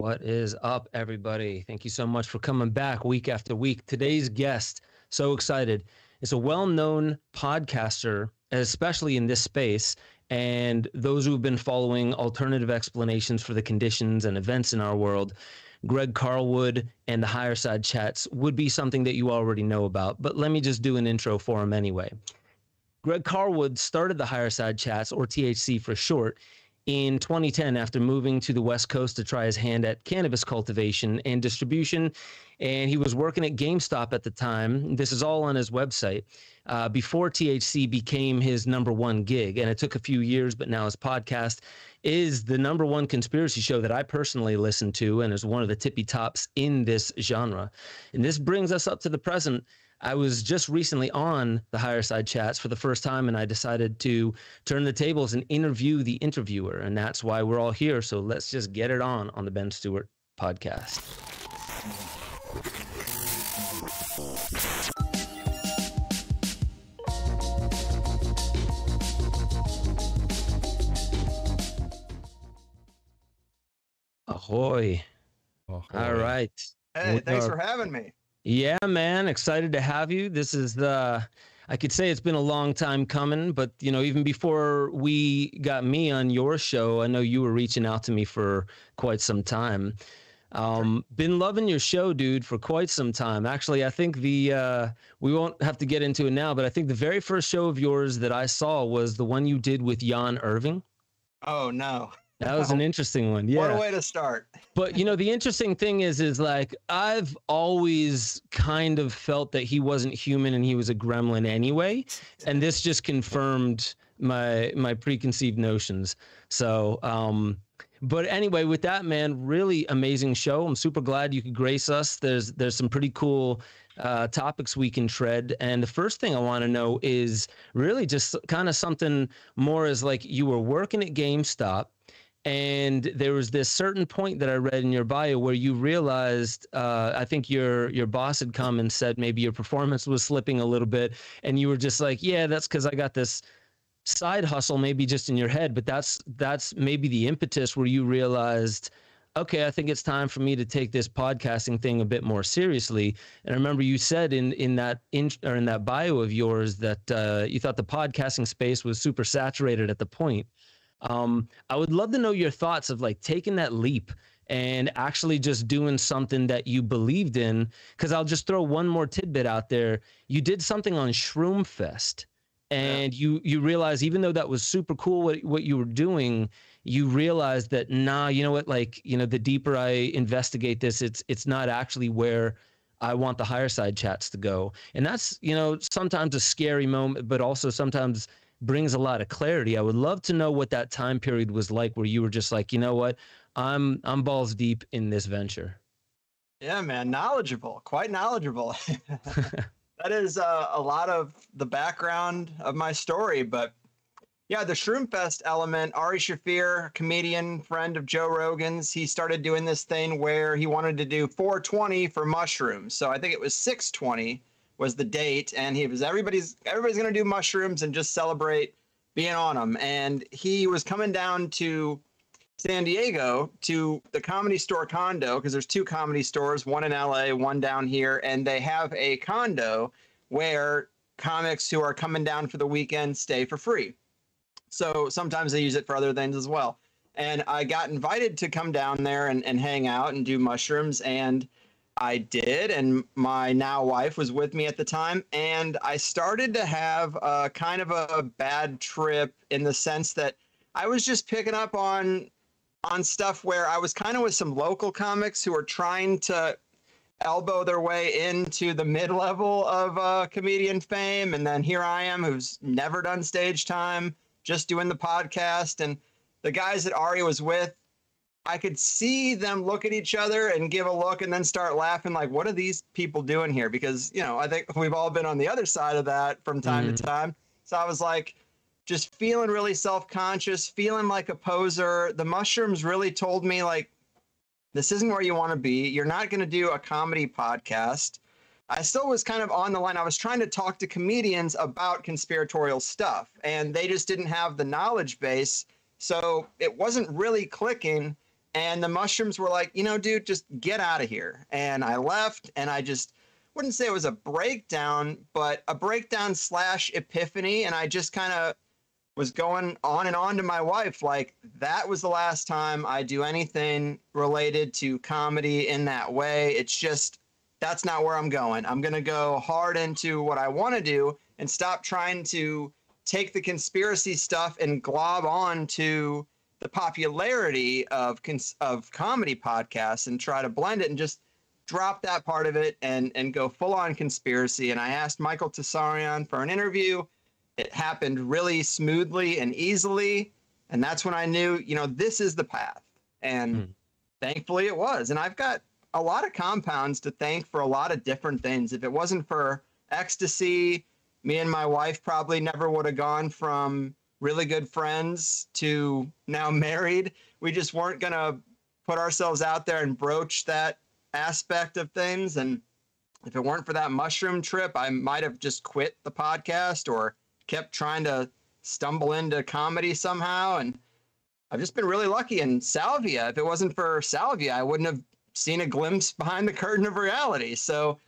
What is up, everybody? Thank you so much for coming back week after week. Today's guest, so excited. It's a well-known podcaster, especially in this space, and those who've been following alternative explanations for the conditions and events in our world. Greg Carlwood and the Higher Side Chats would be something that you already know about, but let me just do an intro for him anyway. Greg Carlwood started the Higher Side Chats, or THC for short, in 2010, after moving to the West Coast to try his hand at cannabis cultivation and distribution, and he was working at GameStop at the time. This is all on his website, before THC became his #1 gig, and it took a few years, but now his podcast is the #1 conspiracy show that I personally listen to and is one of the tippy tops in this genre. And this brings us up to the present. I was just recently on the Higher Side Chats for the first time, and I decided to turn the tables and interview the interviewer, and that's why we're all here. So let's just get it on the Ben Stewart podcast. Ahoy. Ahoy. All right. Hey, thanks for having me. Yeah, man. Excited to have you. This is the, I could say it's been a long time coming, but, you know, even before we got me on your show, I know you were reaching out to me for quite some time. Been loving your show, dude, for quite some time. Actually, I think the, we won't have to get into it now, but I think the very first show of yours that I saw was the one you did with Jan Irving. Oh, no. That was an interesting one. Yeah. What a way to start. But, you know, the interesting thing is like, I've always kind of felt that he wasn't human and he was a gremlin anyway. And this just confirmed my preconceived notions. So, but anyway, with that, man, really amazing show. I'm super glad you could grace us. There's some pretty cool topics we can tread. And the first thing I want to know is really just kind of something more is like you were working at GameStop. And there was this certain point that I read in your bio where you realized, I think your boss had come and said maybe your performance was slipping a little bit. And you were just like, yeah, that's because I got this side hustle, maybe just in your head. But that's maybe the impetus where you realized, okay, I think it's time for me to take this podcasting thing a bit more seriously. And I remember you said in that bio of yours that you thought the podcasting space was super saturated at the point. I would love to know your thoughts of like taking that leap and actually just doing something that you believed in. Cause I'll just throw one more tidbit out there. You did something on Shroom Fest and you realize, even though that was super cool, what you were doing, you realized that, nah, you know what, like, you know, the deeper I investigate this, it's not actually where I want the Higher Side Chats to go. And that's, you know, sometimes a scary moment, but also sometimes brings a lot of clarity. I would love to know what that time period was like where you were just like, you know what, I'm balls deep in this venture. Yeah, man, knowledgeable, quite knowledgeable. That is a lot of the background of my story, but yeah, the Shroom Fest element, Ari Shaffir, comedian, friend of Joe Rogan's, he started doing this thing where he wanted to do 420 for mushrooms. So I think it was 620. Was the date, and he was everybody's gonna do mushrooms and just celebrate being on them. And he was coming down to San Diego to the Comedy Store condo, because there's two Comedy Stores, one in LA, one down here, and they have a condo where comics who are coming down for the weekend stay for free. So sometimes they use it for other things as well. And I got invited to come down there and hang out and do mushrooms, and I did, and my now wife was with me at the time, and I started to have a kind of a bad trip in the sense that I was just picking up on stuff where I was kind of with some local comics who are trying to elbow their way into the mid-level of comedian fame, and then here I am, who's never done stage time, just doing the podcast, and the guys that Ari was with, I could see them look at each other and give a look and then start laughing like, what are these people doing here? Because, you know, I think we've all been on the other side of that from time to time. So I was like, just feeling really self-conscious, feeling like a poser. The mushrooms really told me, like, this isn't where you want to be. You're not going to do a comedy podcast. I still was kind of on the line. I was trying to talk to comedians about conspiratorial stuff, and they just didn't have the knowledge base. So it wasn't really clicking. And the mushrooms were like, you know, dude, just get out of here. And I left, and I just wouldn't say it was a breakdown, but a breakdown slash epiphany. And I just kind of was going on and on to my wife. Like, that was the last time I do anything related to comedy in that way. It's just, that's not where I'm going. I'm going to go hard into what I want to do and stop trying to take the conspiracy stuff and glob on to the popularity of comedy podcasts and try to blend it, and just drop that part of it and go full on conspiracy. And I asked Michael Tsarion for an interview. It happened really smoothly and easily. And that's when I knew, you know, this is the path. And thankfully it was. And I've got a lot of compounds to thank for a lot of different things. If it wasn't for ecstasy, me and my wife probably never would have gone from really good friends to now married. We just weren't going to put ourselves out there and broach that aspect of things. And if it weren't for that mushroom trip, I might have just quit the podcast or kept trying to stumble into comedy somehow. And I've just been really lucky. And Salvia, if it wasn't for Salvia, I wouldn't have seen a glimpse behind the curtain of reality. So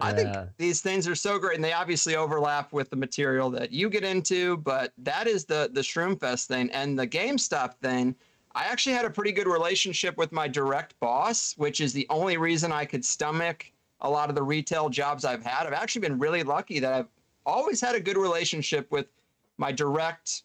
I think these things are so great, and they obviously overlap with the material that you get into, but that is the Shroomfest thing. And the GameStop thing, I actually had a pretty good relationship with my direct boss, which is the only reason I could stomach a lot of the retail jobs I've had. I've actually been really lucky that I've always had a good relationship with my direct,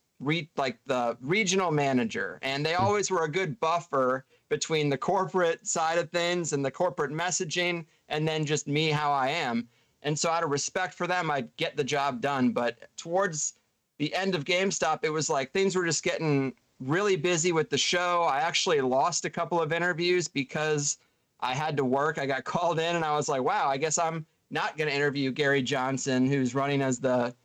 like the regional manager, and they always were a good buffer between the corporate side of things and the corporate messaging, and then just me, how I am. And so out of respect for them, I'd get the job done. But towards the end of GameStop, it was like things were just getting really busy with the show. I actually lost a couple of interviews because I had to work. I got called in and I was like, wow, I guess I'm not going to interview Gary Johnson, who's running as the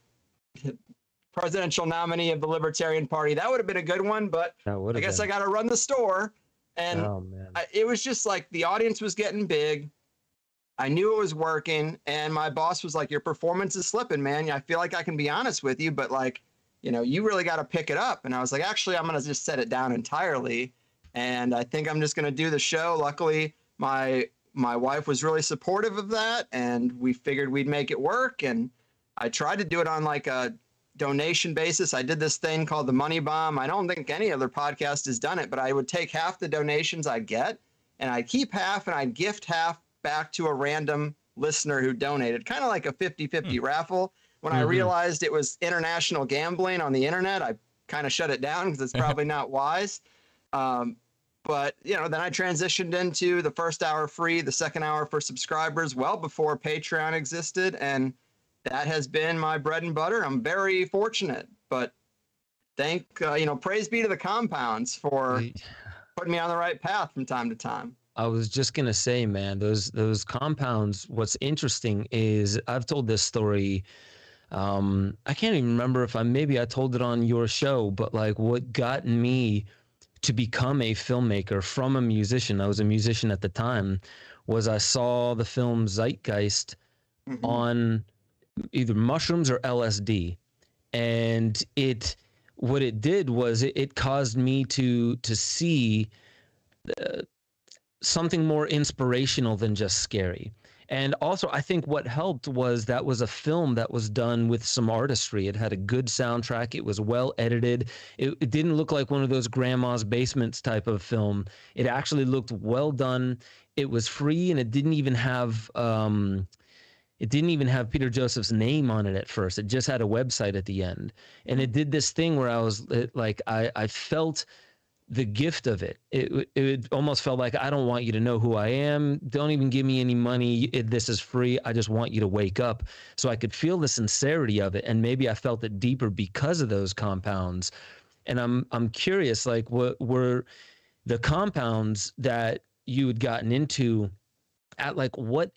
presidential nominee of the Libertarian Party. That would have been a good one, but I guess I got to run the store. And it was just like the audience was getting big. I knew it was working, and my boss was like, your performance is slipping, man. I feel like I can be honest with you, but like, you know, you really got to pick it up. And I was like, actually, I'm going to just set it down entirely. And I think I'm just going to do the show. Luckily, my wife was really supportive of that, and we figured we'd make it work. And I tried to do it on like a donation basis. I did this thing called the Money Bomb. I don't think any other podcast has done it, but I would take half the donations I get, and I'd keep half, and I'd gift half back to a random listener who donated, kind of like a 50-50 raffle. When I realized it was international gambling on the internet, I kind of shut it down because it's probably not wise. But, you know, then I transitioned into the first hour free, the second hour for subscribers, well before Patreon existed. And that has been my bread and butter. I'm very fortunate, but praise be to the compounds for putting me on the right path from time to time. I was just going to say, man, those compounds, what's interesting is I've told this story. I can't even remember if maybe I told it on your show, but like what got me to become a filmmaker from a musician, I was a musician at the time, was I saw the film Zeitgeist on either mushrooms or LSD. And what it did was it caused me to see something more inspirational than just scary. And also, I think what helped was that was a film that was done with some artistry. It had a good soundtrack. It was well edited. It didn't look like one of those grandma's basements type of film. It actually looked well done. It was free, and it didn't even have Peter Joseph's name on it at first. It just had a website at the end. And it did this thing where I was like, I felt the gift of it. It almost felt like, I don't want you to know who I am. Don't even give me any money. This is free. I just want you to wake up. So I could feel the sincerity of it. And maybe I felt it deeper because of those compounds. And I'm curious, like, what were the compounds that you had gotten into at, like, what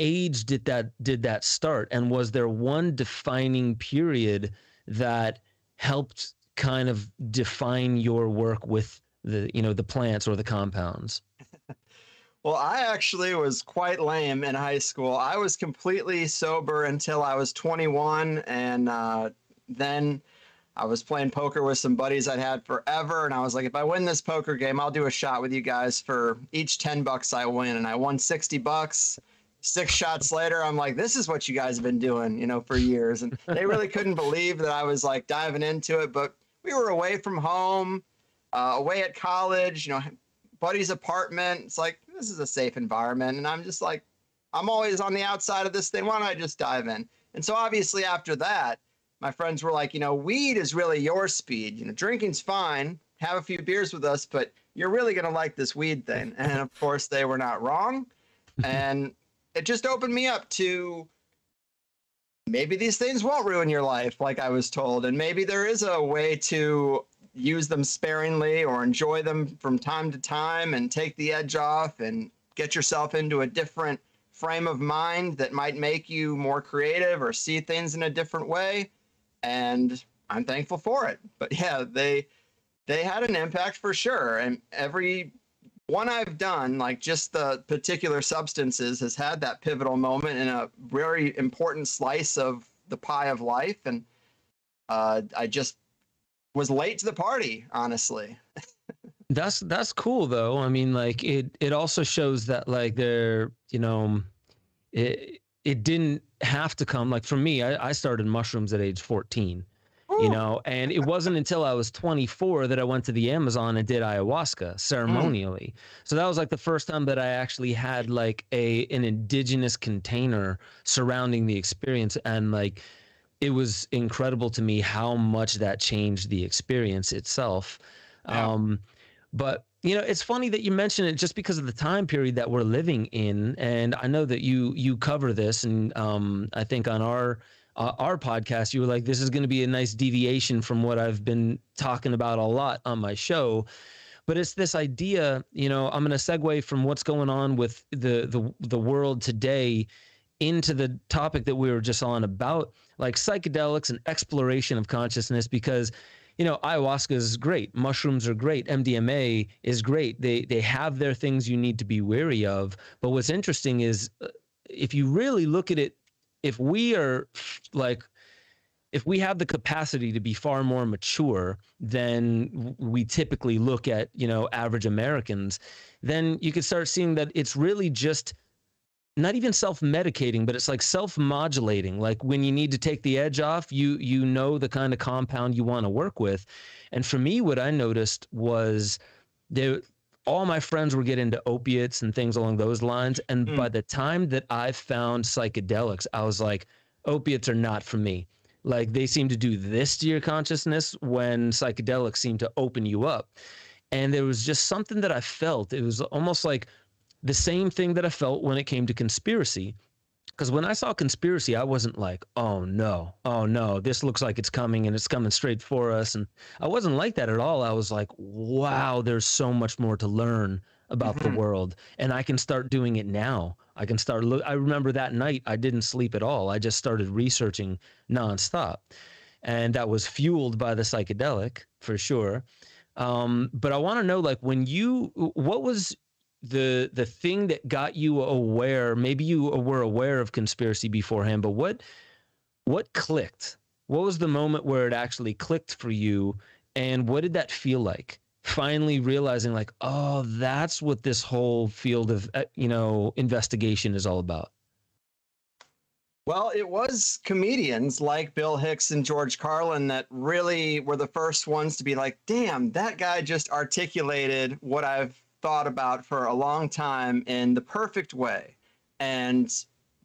age did that start? And was there one defining period that helped kind of define your work with the, you know, the plants or the compounds? Well, I actually was quite lame in high school. I was completely sober until I was 21. And then I was playing poker with some buddies I'd had forever, and I was like, if I win this poker game, I'll do a shot with you guys for each 10 bucks I win. And I won 60 bucks. 6 shots later, I'm like, this is what you guys have been doing, you know, for years. And they really couldn't believe that I was like diving into it. But we were away from home, away at college, you know, buddy's apartment. It's like, this is a safe environment. And I'm just like, I'm always on the outside of this thing. Why don't I just dive in? And so obviously after that, my friends were like, you know, weed is really your speed. You know, drinking's fine. Have a few beers with us, but you're really going to like this weed thing. And of course, they were not wrong. And it just opened me up to maybe these things won't ruin your life, like I was told. And maybe there is a way to use them sparingly or enjoy them from time to time and take the edge off and get yourself into a different frame of mind that might make you more creative or see things in a different way. And I'm thankful for it. But yeah, they had an impact for sure. And every one I've done, like just the particular substances, has had that pivotal moment in a very important slice of the pie of life. And I just was late to the party, honestly. That's cool though. I mean, like it also shows that like they're, you know, it didn't have to come. Like for me, I started mushrooms at age 14, Ooh. You know, and it wasn't until I was 24 that I went to the Amazon and did ayahuasca ceremonially. So that was like the first time that I actually had like an indigenous container surrounding the experience. And like, it was incredible to me how much that changed the experience itself. Wow. But you know, it's funny that you mention it just because of the time period that we're living in. And I know that you cover this, and I think on our podcast, you were like, this is going to be a nice deviation from what I've been talking about a lot on my show. But it's this idea, you know, I'm going to segue from what's going on with the world today into the topic that we were just on about, like psychedelics and exploration of consciousness, because you know, ayahuasca is great. Mushrooms are great. MDMA is great. They have their things you need to be wary of. But what's interesting is if you really look at it, if we have the capacity to be far more mature than we typically look at, you know, average Americans, then you could start seeing that it's really just not even self-medicating, but it's like self-modulating. Like when you need to take the edge off, you know the kind of compound you want to work with. And for me, what I noticed was all my friends were getting into opiates and things along those lines. And by the time that I found psychedelics, I was like, opiates are not for me. Like they seem to do this to your consciousness when psychedelics seem to open you up. And there was just something that I felt. It was almost like the same thing that I felt when it came to conspiracy, because when I saw conspiracy, I wasn't like, oh no, this looks like it's coming and it's coming straight for us. And I wasn't like that at all. I was like, wow, there's so much more to learn about the world, and I can start doing it now. I can start. I remember that night I didn't sleep at all. I just started researching nonstop, and that was fueled by the psychedelic for sure. But I want to know, like, what was the thing that got you aware? Maybe you were aware of conspiracy beforehand, but what clicked? What was the moment where it actually clicked for you? And what did that feel like? Finally realizing like, oh, that's what this whole field of, you know, investigation is all about. Well, it was comedians like Bill Hicks and George Carlin that really were the first ones to be like, damn, that guy just articulated what I've thought about for a long time in the perfect way. And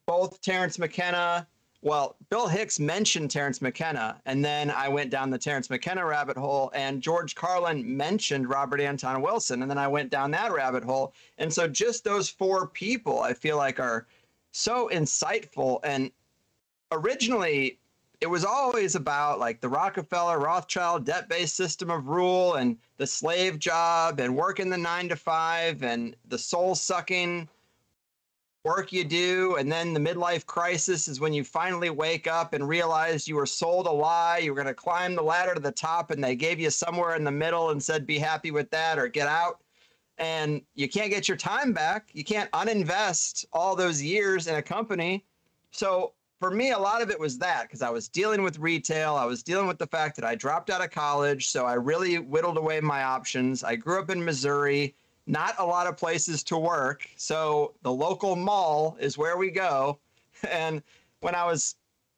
both Terrence McKenna, well, Bill Hicks mentioned Terrence McKenna, and then I went down the Terrence McKenna rabbit hole, and George Carlin mentioned Robert Anton Wilson, and then I went down that rabbit hole. And so just those 4 people, I feel like, are so insightful. And originally, it was always about like the Rockefeller, Rothschild, debt-based system of rule and the slave job and working the 9-to-5 and the soul-sucking work you do. And then the midlife crisis is when you finally wake up and realize you were sold a lie. You were going to climb the ladder to the top, and they gave you somewhere in the middle and said, be happy with that or get out. And you can't get your time back. You can't uninvest all those years in a company. So for me, a lot of it was that because I was dealing with retail. I was dealing with the fact that I dropped out of college. So I really whittled away my options. I grew up in Missouri, not a lot of places to work. So the local mall is where we go. And when I was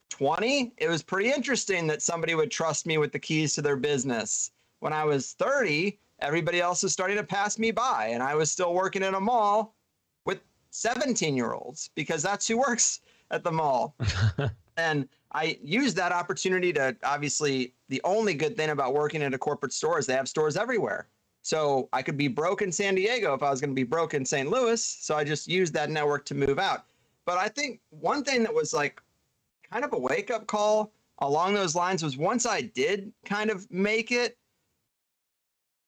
20, it was pretty interesting that somebody would trust me with the keys to their business. When I was 30, everybody else was starting to pass me by. And I was still working in a mall with 17-year-olds because that's who works at the mall. And I used that opportunity to, obviously, the only good thing about working at a corporate store is they have stores everywhere. So I could be broke in San Diego if I was going to be broke in St. Louis. So I just used that network to move out. But I think one thing that was like kind of a wake-up call along those lines was once I did kind of make it,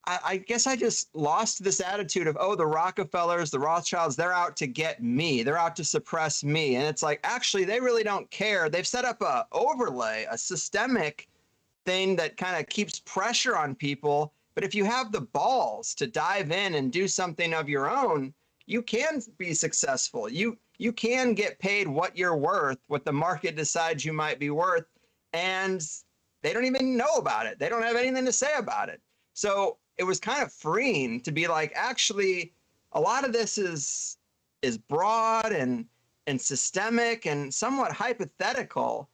I guess I just lost this attitude of, oh, the Rockefellers, the Rothschilds, they're out to get me. They're out to suppress me. And it's like, actually, they really don't care. They've set up a overlay, a systemic thing that kind of keeps pressure on people. But if you have the balls to dive in and do something of your own, you can be successful. You can get paid what you're worth, what the market decides you might be worth. And they don't even know about it. They don't have anything to say about it. So it was kind of freeing to be like, actually, a lot of this is broad and systemic and somewhat hypothetical.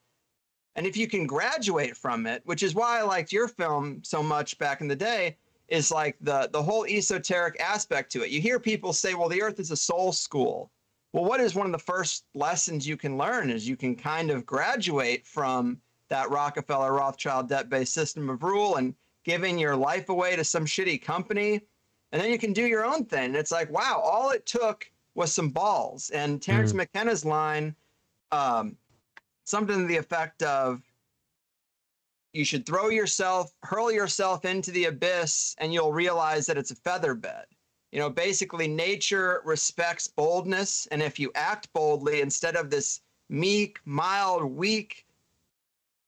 And if you can graduate from it, which is why I liked your film so much back in the day, is like the whole esoteric aspect to it. You hear people say, well, the Earth is a soul school. Well, what is one of the first lessons you can learn is you can kind of graduate from that Rockefeller, Rothschild, debt-based system of rule and giving your life away to some shitty company, and then you can do your own thing. And it's like, wow, all it took was some balls. And Terrence McKenna's line, something to the effect of, you should hurl yourself into the abyss, and you'll realize that it's a feather bed. You know, basically nature respects boldness. And if you act boldly instead of this meek, mild, weak,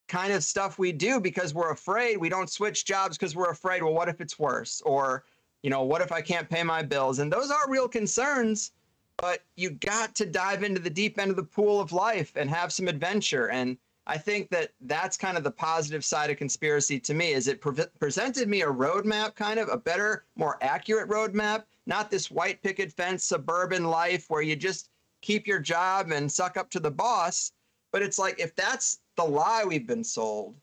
kind of stuff we do because we're afraid. We don't switch jobs because we're afraid, well, what if it's worse? Or, you know, what if I can't pay my bills? And those are real concerns, but you got to dive into the deep end of the pool of life and have some adventure. And I think that that's kind of the positive side of conspiracy to me, is it presented me a roadmap, kind of a better, more accurate roadmap, not this white picket fence suburban life where you just keep your job and suck up to the boss. But it's like, if that's the lie we've been sold,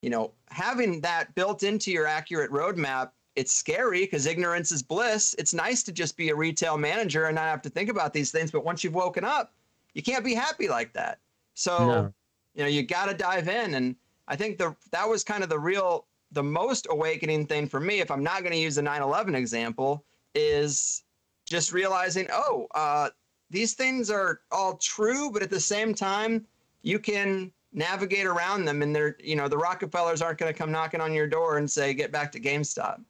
you know, having that built into your accurate roadmap, it's scary because ignorance is bliss. It's nice to just be a retail manager and not have to think about these things. But once you've woken up, you can't be happy like that. So, no. You know, you got to dive in. And I think that was kind of the most awakening thing for me, if I'm not going to use the 9/11 example, is just realizing, oh, these things are all true, but at the same time, you can navigate around them, and they're, you know, the Rockefellers aren't going to come knocking on your door and say, get back to GameStop.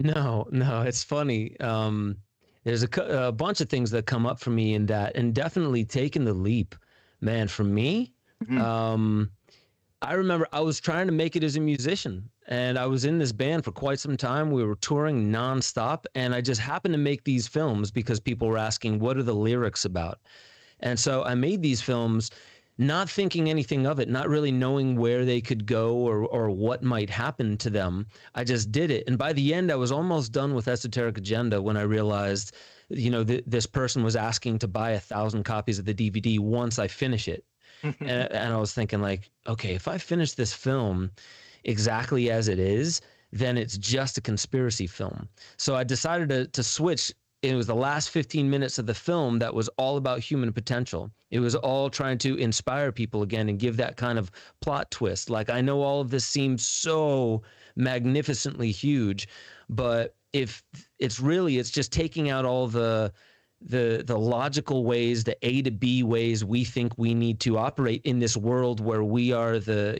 No, it's funny. There's a bunch of things that come up for me in that, and definitely taking the leap, man, for me. I remember I was trying to make it as a musician, and I was in this band for quite some time. We were touring nonstop, and I just happened to make these films because people were asking, what are the lyrics about? And so I made these films, not thinking anything of it, not really knowing where they could go or what might happen to them. I just did it. And by the end, I was almost done with Esoteric Agenda when I realized, you know, this person was asking to buy 1,000 copies of the DVD once I finish it. and I was thinking, like, okay, if I finish this film exactly as it is, then it's just a conspiracy film. So I decided to switch. It was the last 15 minutes of the film that was all about human potential. It was all trying to inspire people again and give that kind of plot twist. Like, I know all of this seems so magnificently huge, but if it's really, it's just taking out all the logical ways, the A to B ways we think we need to operate in this world where we are the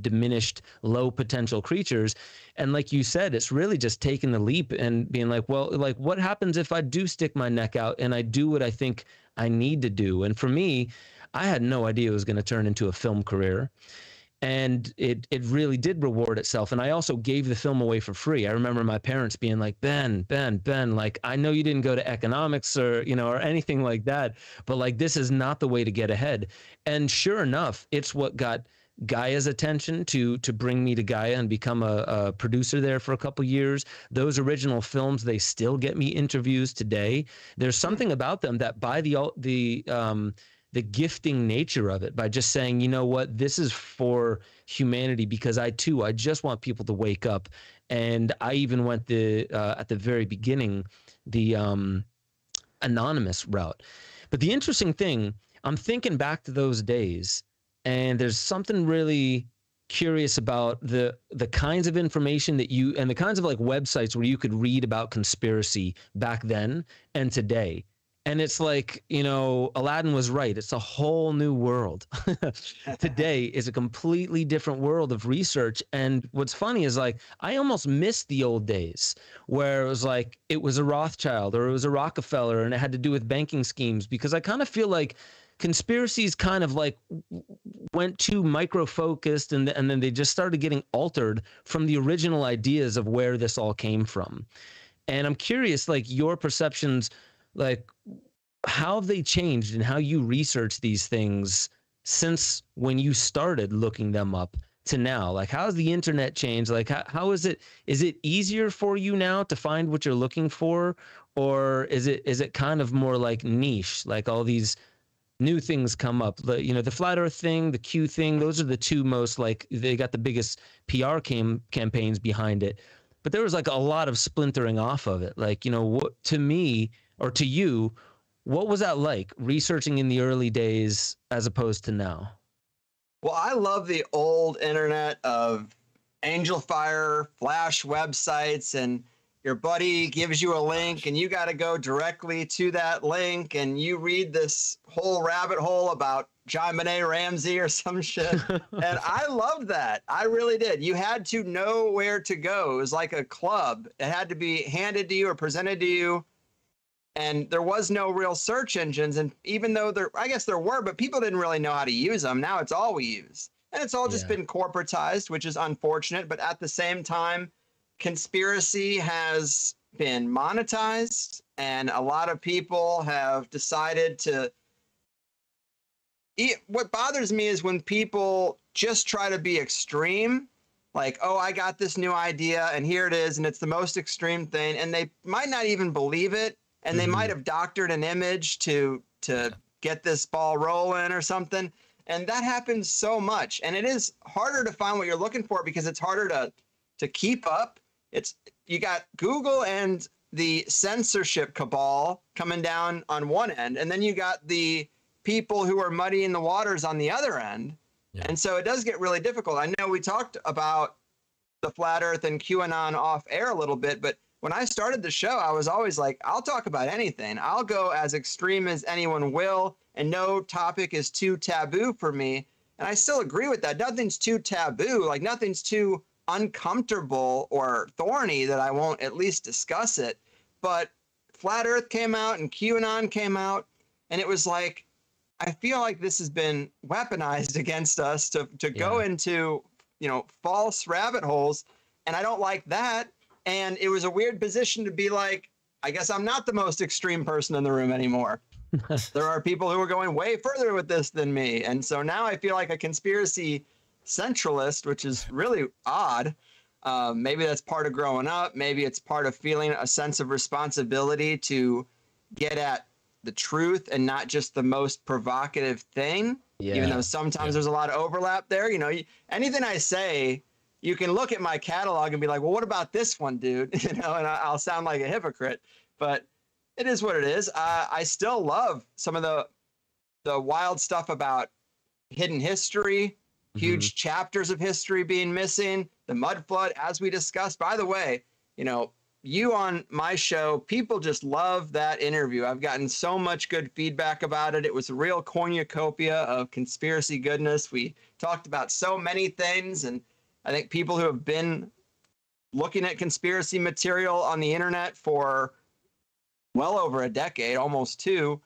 diminished, low potential creatures. And like you said, it's really just taking the leap and being like, well, like, what happens if I do stick my neck out and I do what I think I need to do? And for me, I had no idea it was going to turn into a film career. And it really did reward itself. And I also gave the film away for free. I remember my parents being like, Ben, like, I know you didn't go to economics or, you know, or anything like that, but like, this is not the way to get ahead. And sure enough, it's what got Gaia's attention to bring me to Gaia and become a producer there for a couple years. Those original films, they still get me interviews today. There's something about them that by the gifting nature of it, by just saying, you know what, this is for humanity, because I just want people to wake up. And I even went at the very beginning, the anonymous route. But the interesting thing, I'm thinking back to those days, and there's something really curious about the kinds of information that you, and the kinds of like websites where you could read about conspiracy back then and today. And it's like, you know, Aladdin was right. It's a whole new world. Today is a completely different world of research. And what's funny is like, I almost miss the old days where it was like, it was a Rothschild or it was a Rockefeller and it had to do with banking schemes, because I kind of feel like conspiracies kind of like went too micro-focused, and then they just started getting altered from the original ideas of where this all came from. And I'm curious, like, your perceptions, like, how have they changed and how you research these things since when you started looking them up to now? Like, how's the internet changed? Like, how is it easier for you now to find what you're looking for? Or is it kind of more like niche, like all these new things come up, you know, the Flat Earth thing, the Q thing, those are the two most, like, they got the biggest PR campaigns behind it. But there was like a lot of splintering off of it. Like, you know, what, to me or to you, what was that like researching in the early days as opposed to now? Well, I love the old internet of Angel Fire, Flash websites, and your buddy gives you a link and you got to go directly to that link and you read this whole rabbit hole about JonBenet Ramsey or some shit. And I loved that. I really did. You had to know where to go. It was like a club. It had to be handed to you or presented to you. And there was no real search engines. And even though there, I guess there were, but people didn't really know how to use them. Now it's all we use. And it's all just been corporatized, which is unfortunate. But at the same time, conspiracy has been monetized, and a lot of people have decided to eat. What bothers me is when people just try to be extreme, like, oh, I got this new idea and here it is, and it's the most extreme thing, and they might not even believe it, and they might have doctored an image to get this ball rolling or something. And that happens so much, and it is harder to find what you're looking for because it's harder to keep up. It's, you got Google and the censorship cabal coming down on one end, and then you got the people who are muddying the waters on the other end. Yeah. And so it does get really difficult. I know we talked about the Flat Earth and QAnon off air a little bit, but when I started the show, I was always like, I'll talk about anything. I'll go as extreme as anyone will, and no topic is too taboo for me. And I still agree with that. Nothing's too taboo. Like, nothing's too uncomfortable or thorny that I won't at least discuss it. But Flat Earth came out and QAnon came out, and it was like, I feel like this has been weaponized against us to go into, you know, false rabbit holes, and I don't like that. And it was a weird position to be like, I guess I'm not the most extreme person in the room anymore. There are people who are going way further with this than me. And so now I feel like a conspiracy centralist, which is really odd. Maybe that's part of growing up. Maybe it's part of feeling a sense of responsibility to get at the truth and not just the most provocative thing. Yeah. Even though sometimes there's a lot of overlap there. You know, anything I say, you can look at my catalog and be like, well, what about this one, dude? You know, and I'll sound like a hypocrite, but it is what it is. I still love some of the wild stuff about hidden history, huge chapters of history being missing, the mud flood, as we discussed. By the way, you know, you on my show, people just love that interview. I've gotten so much good feedback about it. It was a real cornucopia of conspiracy goodness. We talked about so many things, and I think people who have been looking at conspiracy material on the internet for well over a decade, almost two,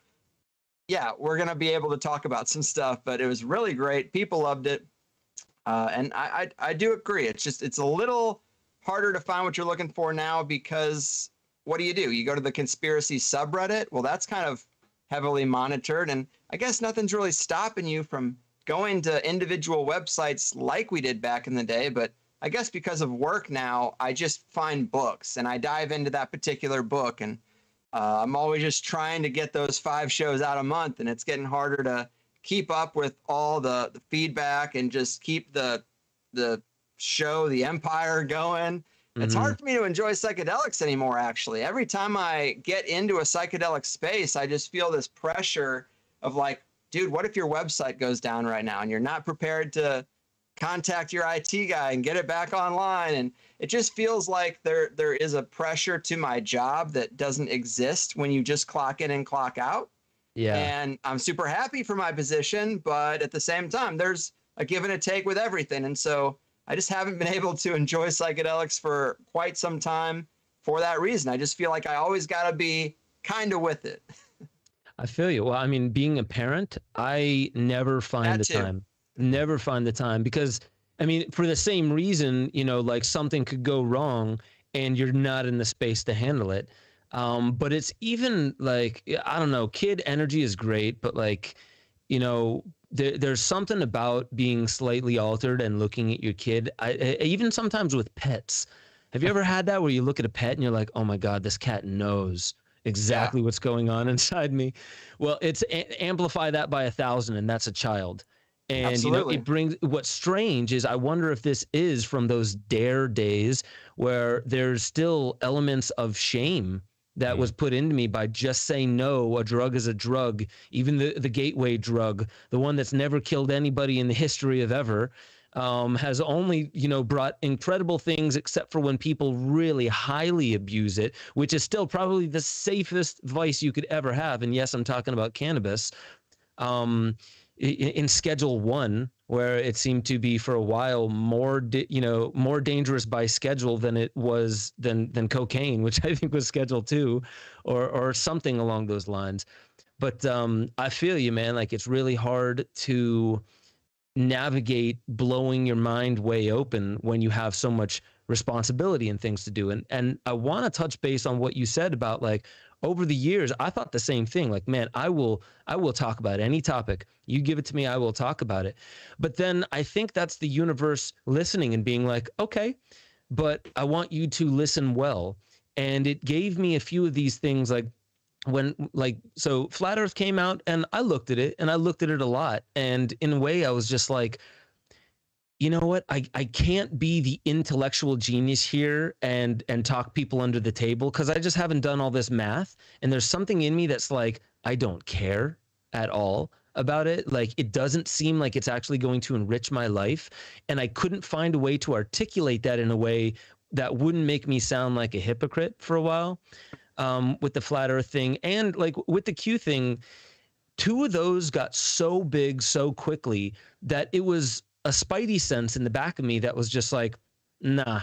yeah, we're going to be able to talk about some stuff. But it was really great. People loved it. And I do agree. It's just, it's a little harder to find what you're looking for now because what do? You go to the conspiracy subreddit. Well, that's kind of heavily monitored. And I guess nothing's really stopping you from going to individual websites like we did back in the day. But I guess because of work now, I just find books and I dive into that particular book. And I'm always just trying to get those 5 shows out a month. And it's getting harder to keep up with all the feedback and just keep the show, the empire going. Mm-hmm. It's hard for me to enjoy psychedelics anymore, actually. Every time I get into a psychedelic space, I just feel this pressure of like, dude, what if your website goes down right now and you're not prepared to contact your IT guy and get it back online? And it just feels like there is a pressure to my job that doesn't exist when you just clock in and clock out. Yeah. And I'm super happy for my position, but at the same time, there's a give and a take with everything. And so I just haven't been able to enjoy psychedelics for quite some time for that reason. I just feel like I always got to be kind of with it. I feel you. Well, I mean, being a parent, I never find the time. Never find the time because, I mean, for the same reason, you know, like something could go wrong and you're not in the space to handle it. But it's even like, I don't know, kid energy is great, but like, you know, there's something about being slightly altered and looking at your kid. Even sometimes with pets. Have you ever had that where you look at a pet and you're like, oh my God, this cat knows exactly what's going on inside me? Well, it's amplify that by 1,000 and that's a child. And absolutely. You know, it brings, what's strange is I wonder if this is from those DARE days where there's still elements of shame that was put into me by just saying no, a drug is a drug, even the gateway drug, the one that's never killed anybody in the history of ever, has only, you know, brought incredible things except for when people really highly abuse it, which is still probably the safest vice you could ever have. And yes, I'm talking about cannabis. In Schedule 1, where it seemed to be for a while more, you know, more dangerous by schedule than it was than cocaine, which I think was Schedule 2, or something along those lines. But I feel you, man. Like it's really hard to navigate blowing your mind way open when you have so much responsibility and things to do. And I want to touch base on what you said about like, over the years, I thought the same thing. Like, man, I will talk about any topic. You give it to me, I will talk about it. But then I think that's the universe listening and being like, okay, but I want you to listen well. And it gave me a few of these things like so Flat Earth came out and I looked at it a lot. And in a way, I was just like, you know what? I can't be the intellectual genius here and talk people under the table because I just haven't done all this math. And there's something in me that's like, I don't care at all about it. Like, it doesn't seem like it's actually going to enrich my life. And I couldn't find a way to articulate that in a way that wouldn't make me sound like a hypocrite for a while, with the Flat Earth thing. And like with the Q thing, 2 of those got so big so quickly that it was a spidey sense in the back of me that was just like, nah,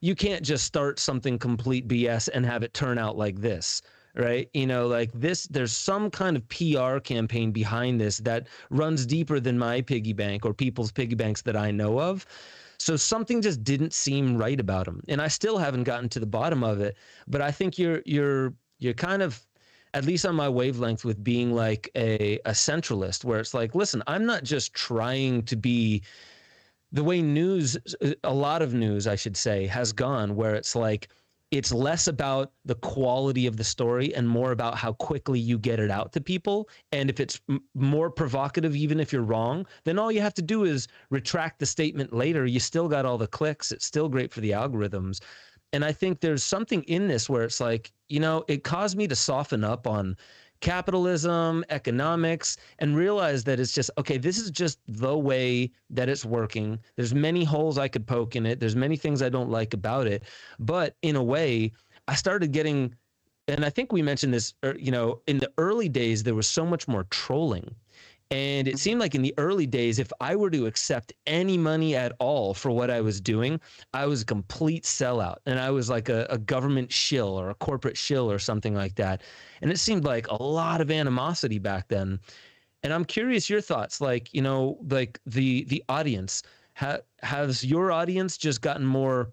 you can't just start something complete BS and have it turn out like this, right? You know, like this, there's some kind of PR campaign behind this that runs deeper than my piggy bank or people's piggy banks that I know of. So something just didn't seem right about them. And I still haven't gotten to the bottom of it, but I think you're kind of, at least on my wavelength, with being like a centralist where it's like, listen, I'm not just trying to be the way news, a lot of news, I should say, has gone where it's like, it's less about the quality of the story and more about how quickly you get it out to people. And if it's more provocative, even if you're wrong, then all you have to do is retract the statement later. You still got all the clicks. It's still great for the algorithms. And I think there's something in this where it's like, you know, it caused me to soften up on capitalism, economics, and realize that it's just, okay, this is just the way that it's working. There's many holes I could poke in it. There's many things I don't like about it. But in a way, I started getting, and I think we mentioned this, you know, in the early days, there was so much more trolling. And it seemed like in the early days, if I were to accept any money at all for what I was doing, I was a complete sellout. And I was like a government shill or a corporate shill or something like that. And it seemed like a lot of animosity back then. And I'm curious your thoughts, like, you know, like the audience, has your audience just gotten more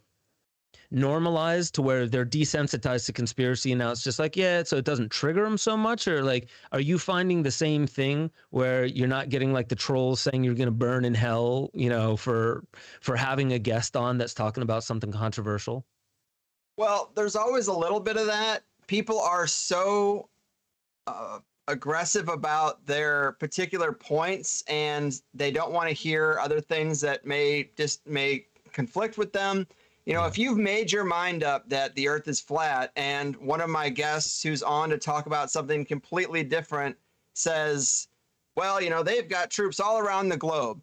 normalized to where they're desensitized to conspiracy and now it's just like, yeah, so it doesn't trigger them so much? Or like, are you finding the same thing where you're not getting like the trolls saying you're going to burn in hell, you know, for having a guest on that's talking about something controversial? Well, there's always a little bit of that. People are so aggressive about their particular points, and they don't want to hear other things that may conflict with them. You know, if you've made your mind up that the earth is flat and one of my guests who's on to talk about something completely different says, well, you know, they've got troops all around the globe.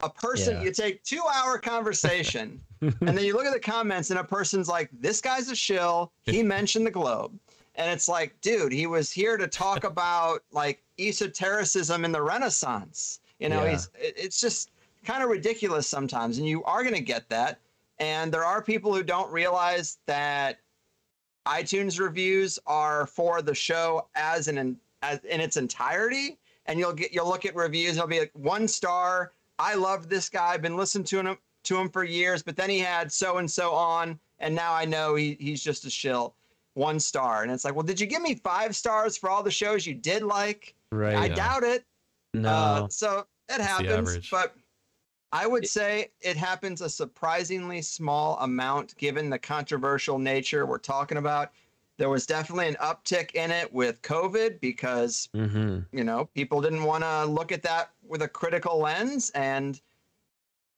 A person, you take 2-hour conversation and then you look at the comments and a person's like, this guy's a shill. He mentioned the globe. And it's like, dude, he was here to talk about like esotericism in the Renaissance. You know, it's just kind of ridiculous sometimes. And you are going to get that. And there are people who don't realize that iTunes reviews are for the show as in its entirety. And you'll look at reviews. It'll be like 1 star. I loved this guy. I've been listening to him for years, but then he had so-and-so on, and now I know he's just a shill. 1 star. And it's like, well, did you give me 5 stars for all the shows you did like? Right. I doubt it. No. So that happens, but I would say it happens a surprisingly small amount given the controversial nature we're talking about. There was definitely an uptick in it with COVID because, you know, people didn't want to look at that with a critical lens, and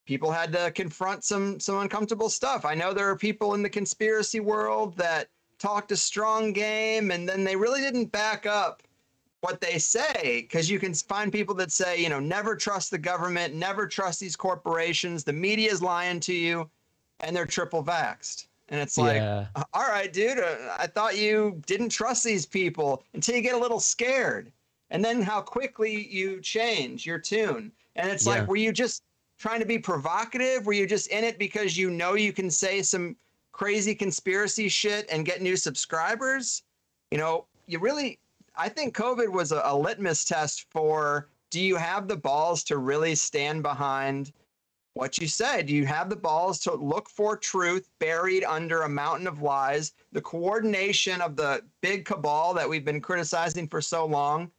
people had to confront some uncomfortable stuff. I know there are people in the conspiracy world that talked a strong game and then they really didn't back up what they say, because you can find people that say, you know, never trust the government, never trust these corporations, the media is lying to you, and they're triple vaxxed. And it's like, all right, dude, I thought you didn't trust these people until you get a little scared. And then how quickly you change your tune. And it's like, were you just trying to be provocative? Were you just in it because you know you can say some crazy conspiracy shit and get new subscribers? You know, you really... I think COVID was a litmus test for, do you have the balls to really stand behind what you say? Do you have the balls to look for truth buried under a mountain of lies? The coordination of the big cabal that we've been criticizing for so long,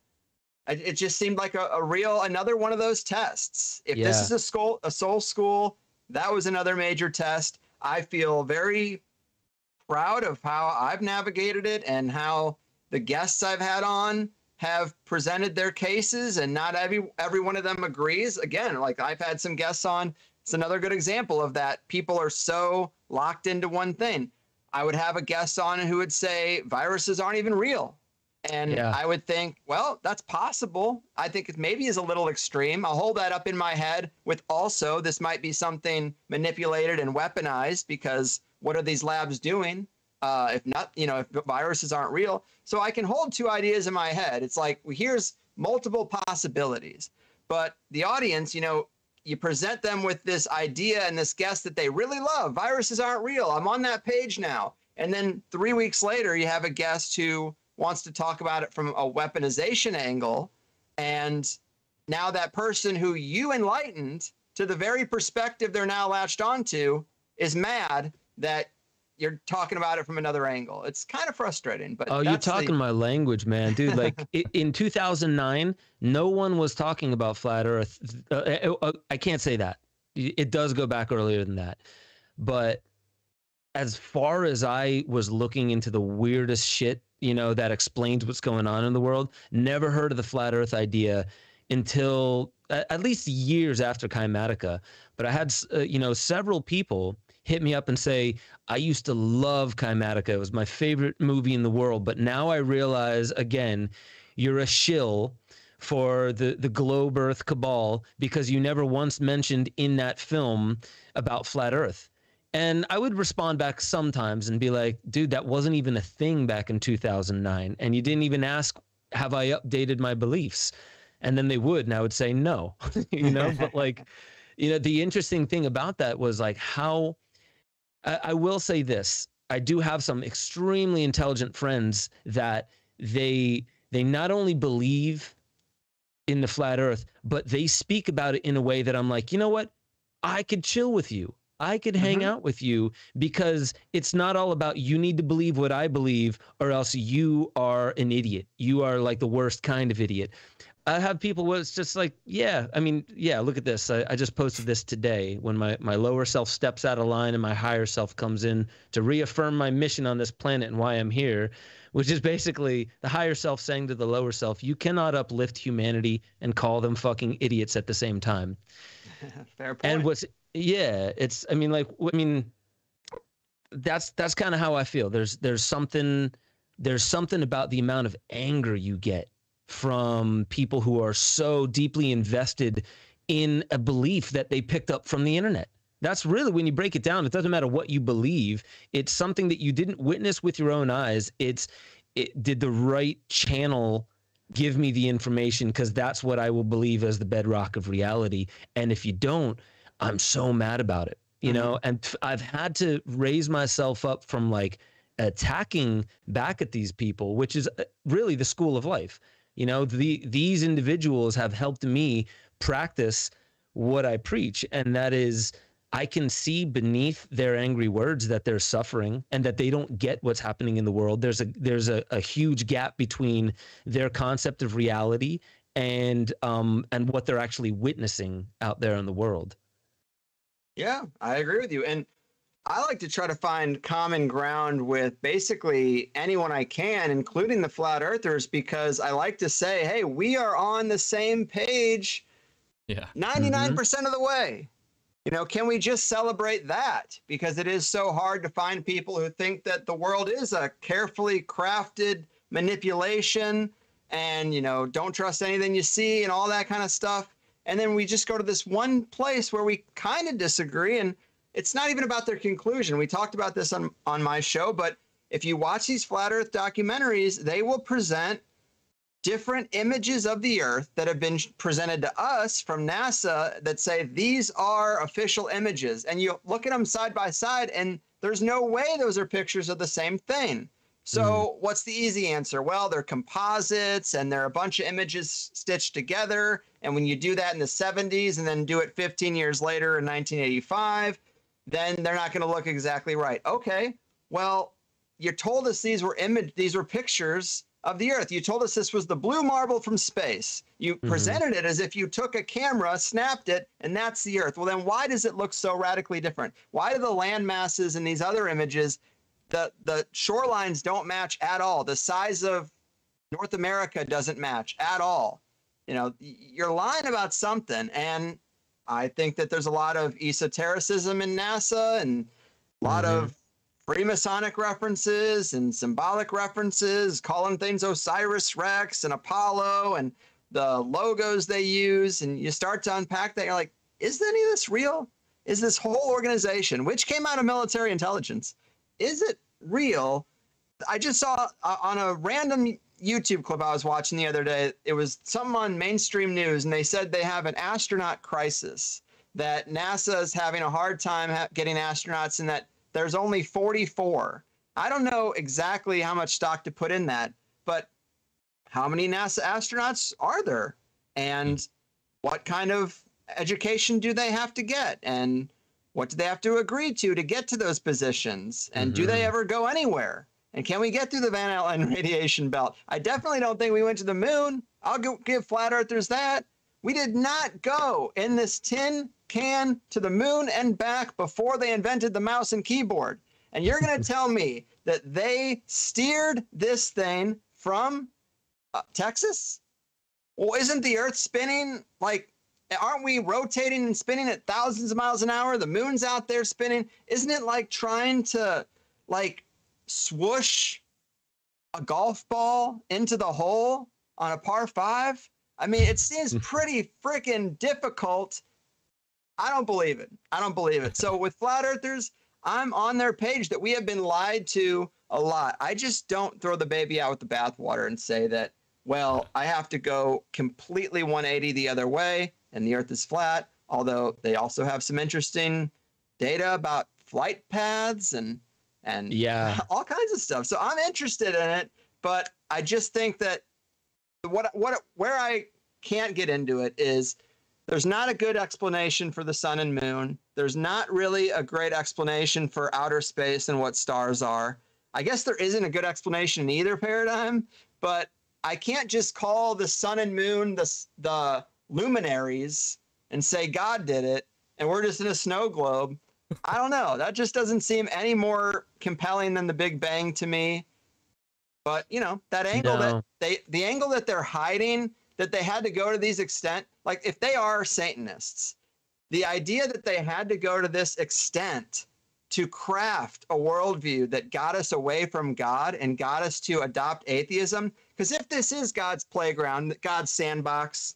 it just seemed like another one of those tests. If this is a soul school, that was another major test. I feel very proud of how I've navigated it and how the guests I've had on have presented their cases, and not every one of them agrees. Again, like I've had some guests on. It's another good example of that. People are so locked into one thing. I would have a guest on who would say viruses aren't even real. And I would think, well, that's possible. I think it maybe is a little extreme. I'll hold that up in my head with also this might be something manipulated and weaponized, because what are these labs doing? If not, you know, if viruses aren't real. So I can hold two ideas in my head. It's like, well, here's multiple possibilities. But the audience, you know, you present them with this idea and this guest that they really love. Viruses aren't real. I'm on that page now. And then 3 weeks later, you have a guest who wants to talk about it from a weaponization angle. And now that person who you enlightened to the very perspective they're now latched onto is mad that you're talking about it from another angle. It's kind of frustrating, but oh, you're talking my language, man, dude. Like in 2009, no one was talking about flat Earth. I can't say that. It does go back earlier than that. But as far as I was looking into the weirdest shit, you know, that explains what's going on in the world, never heard of the flat Earth idea until at least years after Kymatica. But I had, you know, several people hit me up and say, I used to love Kymatica. It was my favorite movie in the world. But now I realize, again, you're a shill for the globe earth cabal, because you never once mentioned in that film about flat Earth. And I would respond back sometimes and be like, dude, that wasn't even a thing back in 2009. And you didn't even ask, have I updated my beliefs? And then they would, and I would say no. You know, but like, you know, the interesting thing about that was like how... I will say this. I do have some extremely intelligent friends that they not only believe in the flat earth, but they speak about it in a way that I'm like, you know what? I could chill with you. I could hang out with you, because it's not all about you need to believe what I believe or else you are an idiot. You are like the worst kind of idiot. I have people where it's just like, yeah, I mean, yeah, look at this. I just posted this today when my lower self steps out of line and my higher self comes in to reaffirm my mission on this planet and why I'm here, which is basically the higher self saying to the lower self, you cannot uplift humanity and call them fucking idiots at the same time. Fair point. And what's, yeah, it's, I mean, like, I mean, that's kind of how I feel. There's something about the amount of anger you get from people who are so deeply invested in a belief that they picked up from the internet. That's really, when you break it down, it doesn't matter what you believe. It's something that you didn't witness with your own eyes. It did the right channel give me the information, because that's what I will believe as the bedrock of reality. And if you don't, I'm so mad about it, you know? And I've had to raise myself up from like attacking back at these people, which is really the school of life. You know, these individuals have helped me practice what I preach. And that is, I can see beneath their angry words that they're suffering and that they don't get what's happening in the world. There's a huge gap between their concept of reality and what they're actually witnessing out there in the world. Yeah, I agree with you. And I like to try to find common ground with basically anyone I can, including the flat earthers, because I like to say, hey, we are on the same page 99% of the way. You know, can we just celebrate that? Because it is so hard to find people who think that the world is a carefully crafted manipulation and, you know, don't trust anything you see and all that kind of stuff. And then we just go to this one place where we kind of disagree, and it's not even about their conclusion. We talked about this on my show, but if you watch these flat earth documentaries, they will present different images of the earth that have been presented to us from NASA that say these are official images. And you look at them side by side, and there's no way those are pictures of the same thing. So what's the easy answer? Well, they're composites and they're a bunch of images stitched together. And when you do that in the 70s and then do it 15 years later in 1985, then they're not going to look exactly right. Okay, well, you told us these were pictures of the earth. You told us this was the blue marble from space. You presented it as if you took a camera, snapped it, and that's the earth. Well, then why does it look so radically different? Why do the land masses in these other images, the shorelines don't match at all? The size of North America doesn't match at all. You know, you're lying about something. And I think that there's a lot of esotericism in NASA and a lot of Freemasonic references and symbolic references, calling things Osiris Rex and Apollo and the logos they use. And you start to unpack that. You're like, is any of this real? Is this whole organization, which came out of military intelligence, is it real? I just saw on a random YouTube clip I was watching the other day, it was some on mainstream news, and they said they have an astronaut crisis, that NASA is having a hard time getting astronauts, and that there's only 44. I don't know exactly how much stock to put in that, but how many NASA astronauts are there? And what kind of education do they have to get? And what do they have to agree to get to those positions? And do they ever go anywhere? And can we get through the Van Allen radiation belt? I definitely don't think we went to the moon. I'll give flat earthers that. We did not go in this tin can to the moon and back before they invented the mouse and keyboard. And you're going to tell me that they steered this thing from Texas? Well, isn't the earth spinning? Like, aren't we rotating and spinning at thousands of miles an hour? The moon's out there spinning. Isn't it like trying to, like, swoosh a golf ball into the hole on a par 5? I mean, it seems pretty freaking difficult. I don't believe it. I don't believe it. So with flat earthers, I'm on their page that we have been lied to a lot. I just don't throw the baby out with the bathwater and say that, well, I have to go completely 180 the other way and the earth is flat, although they also have some interesting data about flight paths and yeah, all kinds of stuff. So I'm interested in it, but I just think that where I can't get into it is there's not a good explanation for the sun and moon. There's not really a great explanation for outer space and what stars are. I guess there isn't a good explanation in either paradigm, but I can't just call the sun and moon the luminaries and say God did it, and we're just in a snow globe. I don't know. That just doesn't seem any more compelling than the Big Bang to me. But, you know, that angle that the angle that they're hiding, that they had to go to these extent, like if they are Satanists, the idea that they had to go to this extent to craft a worldview that got us away from God and got us to adopt atheism, because if this is God's playground, God's sandbox,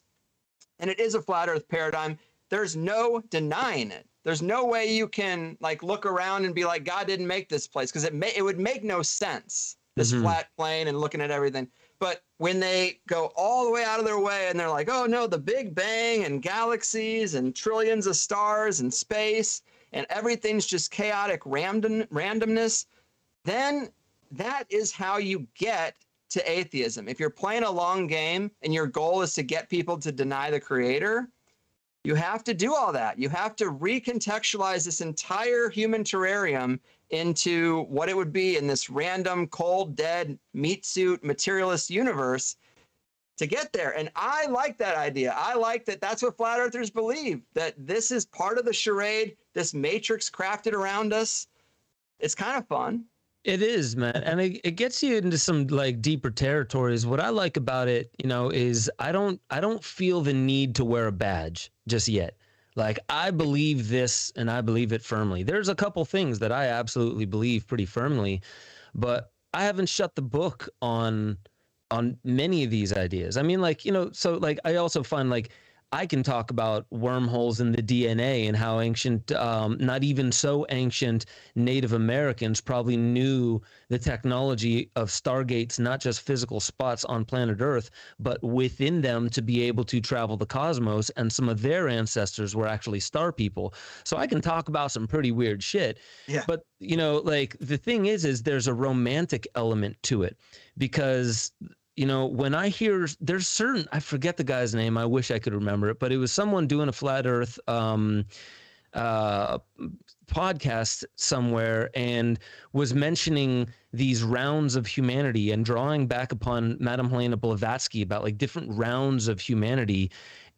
and it is a flat earth paradigm, there's no denying it. There's no way you can like look around and be like, God didn't make this place, because it would make no sense, this flat plane and looking at everything. But when they go all the way out of their way and they're like, oh no, the Big Bang and galaxies and trillions of stars and space and everything's just chaotic randomness, then that is how you get to atheism. If you're playing a long game and your goal is to get people to deny the creator, you have to do all that. You have to recontextualize this entire human terrarium into what it would be in this random, cold, dead, meat suit, materialist universe to get there. And I like that idea. I like that that's what flat earthers believe, that this is part of the charade, this matrix crafted around us. It's kind of fun. It is, man. And it gets you into some like deeper territories. What I like about it, you know, is I don't feel the need to wear a badge just yet. Like I believe this and I believe it firmly. There's a couple things that I absolutely believe pretty firmly, but I haven't shut the book on many of these ideas. I mean, like, you know, so like I also find like I can talk about wormholes in the DNA and how ancient, not even so ancient, Native Americans probably knew the technology of stargates, not just physical spots on planet Earth, but within them to be able to travel the cosmos. And some of their ancestors were actually star people. So I can talk about some pretty weird shit. Yeah. But, you know, like the thing is there's a romantic element to it because, you know, when I hear there's certain, I forget the guy's name. I wish I could remember it, but it was someone doing a flat earth podcast somewhere and was mentioning these rounds of humanity and drawing back upon Madame Helena Blavatsky about like different rounds of humanity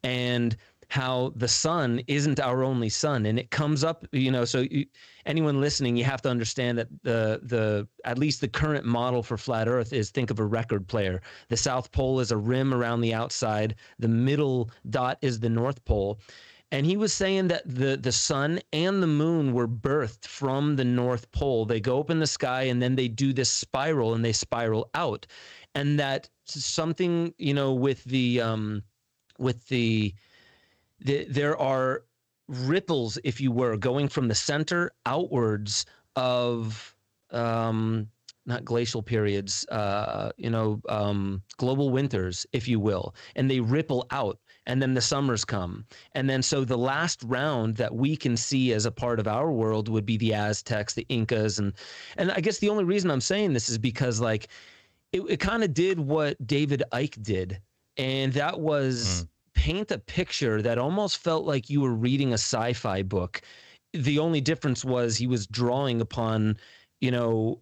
and how the sun isn't our only sun. And it comes up, you know, so anyone listening, you have to understand that the at least the current model for flat earth is think of a record player. The South Pole is a rim around the outside. The middle dot is the North Pole. And he was saying that the sun and the moon were birthed from the North Pole. They go up in the sky and then they do this spiral and they spiral out. And that something, you know, there are ripples, if you were, going from the center outwards of not glacial periods, global winters, if you will, and they ripple out and then the summers come. And then so the last round that we can see as a part of our world would be the Aztecs, the Incas. And I guess the only reason I'm saying this is because like it kind of did what David Icke did. And that was paint a picture that almost felt like you were reading a sci-fi book. The only difference was he was drawing upon, you know,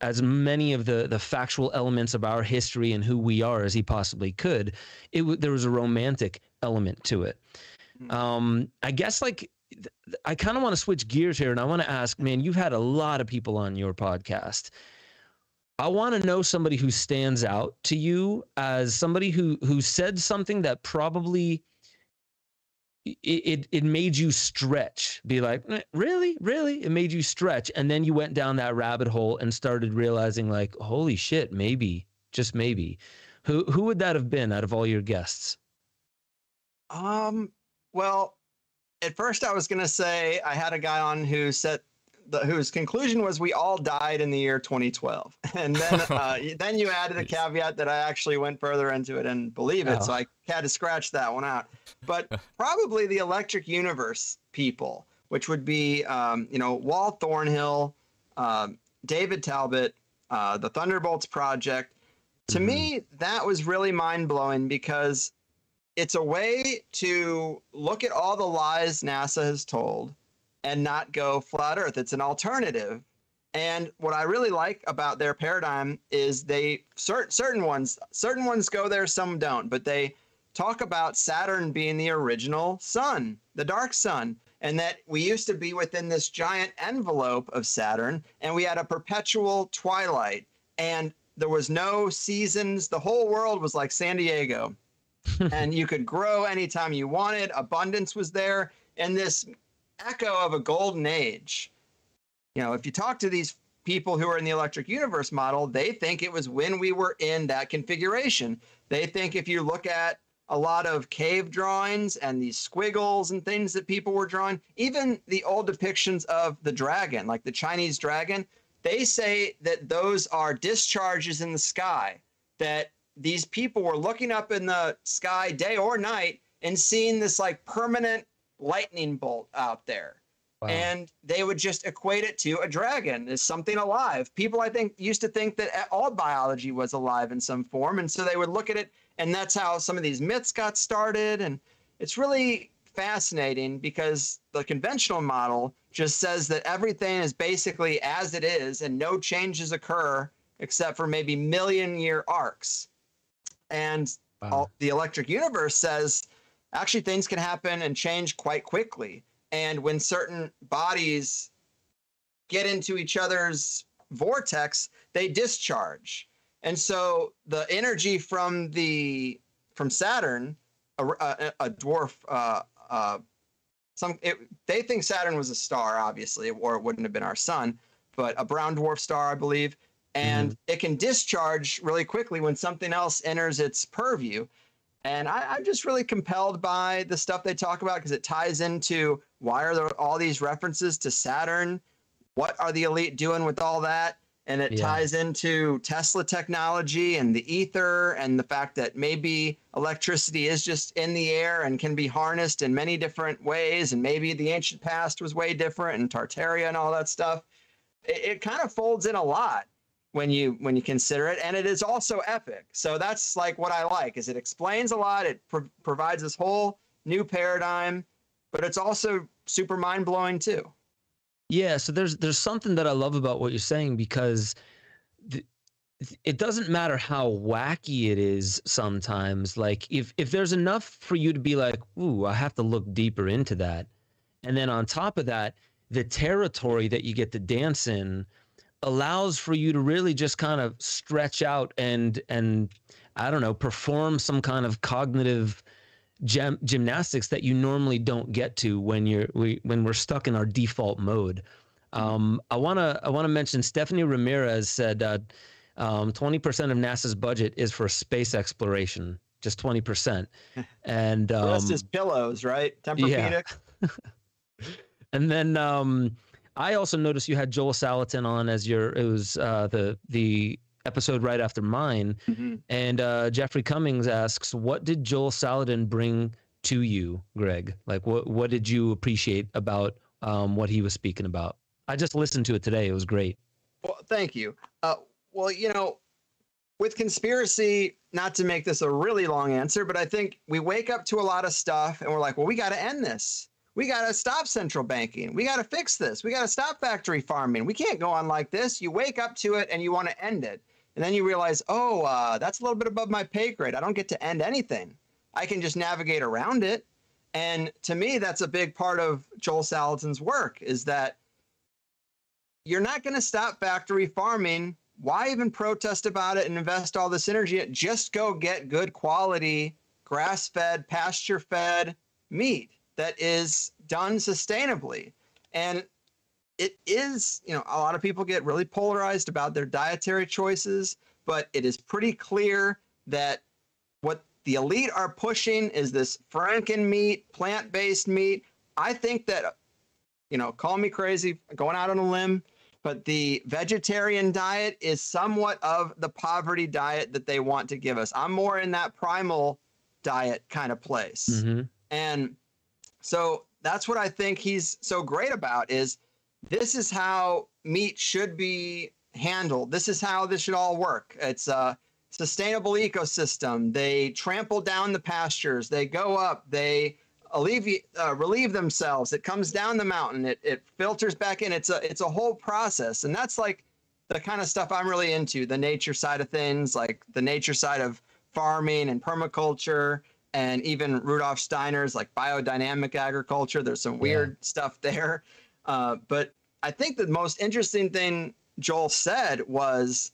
as many of the factual elements of our history and who we are as he possibly could. There was a romantic element to it. I guess like I kind of want to switch gears here and I want to ask, man, you've had a lot of people on your podcast. I want to know somebody who stands out to you as somebody who said something that probably it made you stretch, be like, really, really? It made you stretch. And then you went down that rabbit hole and started realizing like, holy shit, maybe, just maybe. Who would that have been out of all your guests? Well, at first I was going to say I had a guy on who said, whose conclusion was we all died in the year 2012. And then then you added a caveat that I actually went further into it and believe it. Oh. So I had to scratch that one out. But probably the Electric Universe people, which would be, you know, Walt Thornhill, David Talbot, the Thunderbolts Project. To me, that was really mind-blowing because It's a way to look at all the lies NASA has told and not go flat Earth. It's an alternative. And what I really like about their paradigm is they certain ones go there, some don't, but they talk about Saturn being the original sun, the dark sun, and that we used to be within this giant envelope of Saturn, and we had a perpetual twilight, and there was no seasons. The whole world was like San Diego, and you could grow anytime you wanted. Abundance was there, and this echo of a golden age. You know, if you talk to these people who are in the Electric Universe model, they think it was when we were in that configuration. They think if you look at a lot of cave drawings and these squiggles and things that people were drawing, even the old depictions of the dragon, like the Chinese dragon, they say that those are discharges in the sky, that these people were looking up in the sky day or night and seeing this like permanent lightning bolt out there. Wow. And they would just equate it to a dragon as something alive. People, I think, used to think that all biology was alive in some form. And so they would look at it. And that's how some of these myths got started. And it's really fascinating because the conventional model just says that everything is basically as it is and no changes occur except for maybe million-year arcs. And wow. The Electric Universe says actually things can happen and change quite quickly. And when certain bodies get into each other's vortex, they discharge. And so the energy from Saturn, a dwarf, they think Saturn was a star, obviously, or it wouldn't have been our sun, but a brown dwarf star, I believe. And it can discharge really quickly when something else enters its purview. And I'm just really compelled by the stuff they talk about because it ties into why are there all these references to Saturn? What are the elite doing with all that? And it ties into Tesla technology and the ether and the fact that maybe electricity is just in the air and can be harnessed in many different ways. And maybe the ancient past was way different and Tartaria and all that stuff. It kind of folds in a lot when you consider it. And it is also epic. So that's like what I like is it explains a lot. It provides this whole new paradigm, but it's also super mind blowing too. Yeah, so there's something that I love about what you're saying because it doesn't matter how wacky it is sometimes. Like if there's enough for you to be like, ooh, I have to look deeper into that. And then on top of that, the territory that you get to dance in allows for you to really just kind of stretch out and I don't know, perform some kind of cognitive gymnastics that you normally don't get to when we're stuck in our default mode. I want to mention Stephanie Ramirez said 20% of NASA's budget is for space exploration, just 20%. And that's just pillows, right? Tempur-Pedic. Yeah. And then I also noticed you had Joel Salatin on as the episode right after mine. And Jeffrey Cummings asks, what did Joel Salatin bring to you, Greg? Like, what did you appreciate about what he was speaking about? I just listened to it today. It was great. Well, thank you. Well, you know, with conspiracy, not to make this a really long answer, but I think we wake up to a lot of stuff and we're like, well, we got to end this. We got to stop central banking. We got to fix this. We got to stop factory farming. We can't go on like this. You wake up to it and you want to end it. And then you realize, oh, that's a little bit above my pay grade. I don't get to end anything. I can just navigate around it. And to me, that's a big part of Joel Salatin's work is that you're not going to stop factory farming. Why even protest about it and invest all this energy? Just go get good quality grass-fed, pasture-fed meat that is done sustainably. And it is, you know, a lot of people get really polarized about their dietary choices, but it is pretty clear that what the elite are pushing is this Franken meat, plant-based meat. I think that, you know, call me crazy, going out on a limb, but the vegetarian diet is somewhat of the poverty diet that they want to give us. I'm more in that primal diet kind of place. And so that's what I think he's so great about is this is how meat should be handled. This is how this should all work. It's sustainable ecosystem. They trample down the pastures. They go up. They relieve themselves. It comes down the mountain. It filters back in. It's a whole process. And that's like the kind of stuff I'm really into, the nature side of things, like the nature side of farming and permaculture, and even Rudolf Steiner's like biodynamic agriculture. There's some weird stuff there. But I think the most interesting thing Joel said was,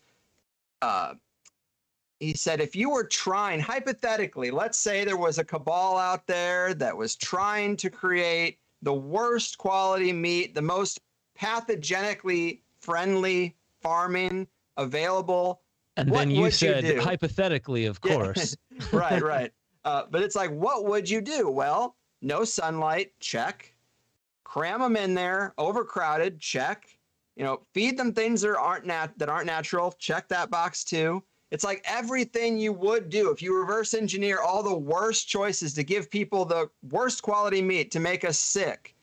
he said, if you were trying, hypothetically, let's say there was a cabal out there that was trying to create the worst quality meat, the most pathogenically friendly farming available. And then you said, hypothetically, of course. Right, right. But it's like, what would you do? Well, no sunlight, check. Cram them in there, overcrowded, check. You know, feed them things that aren't natural, check that box too. It's like everything you would do if you reverse engineer all the worst choices to give people the worst quality meat to make us sick,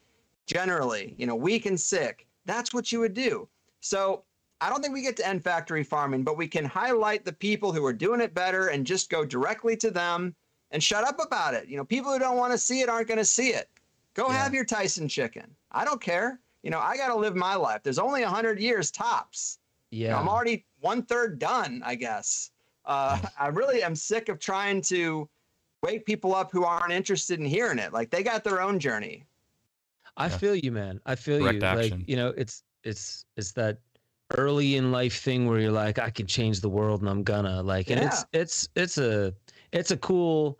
generally, you know, weak and sick. That's what you would do. So I don't think we get to end factory farming, but we can highlight the people who are doing it better and just go directly to them and shut up about it. You know, people who don't want to see it aren't going to see it. Go have your Tyson chicken. I don't care. You know, I got to live my life. There's only 100 years tops. Yeah, you know, I'm already 1/3 done, I guess. I really am sick of trying to wake people up who aren't interested in hearing it. Like, they got their own journey. I feel you, man. I feel you. Like, you know, it's that early in life thing where you're like, I can change the world and I'm gonna, like, and it's a cool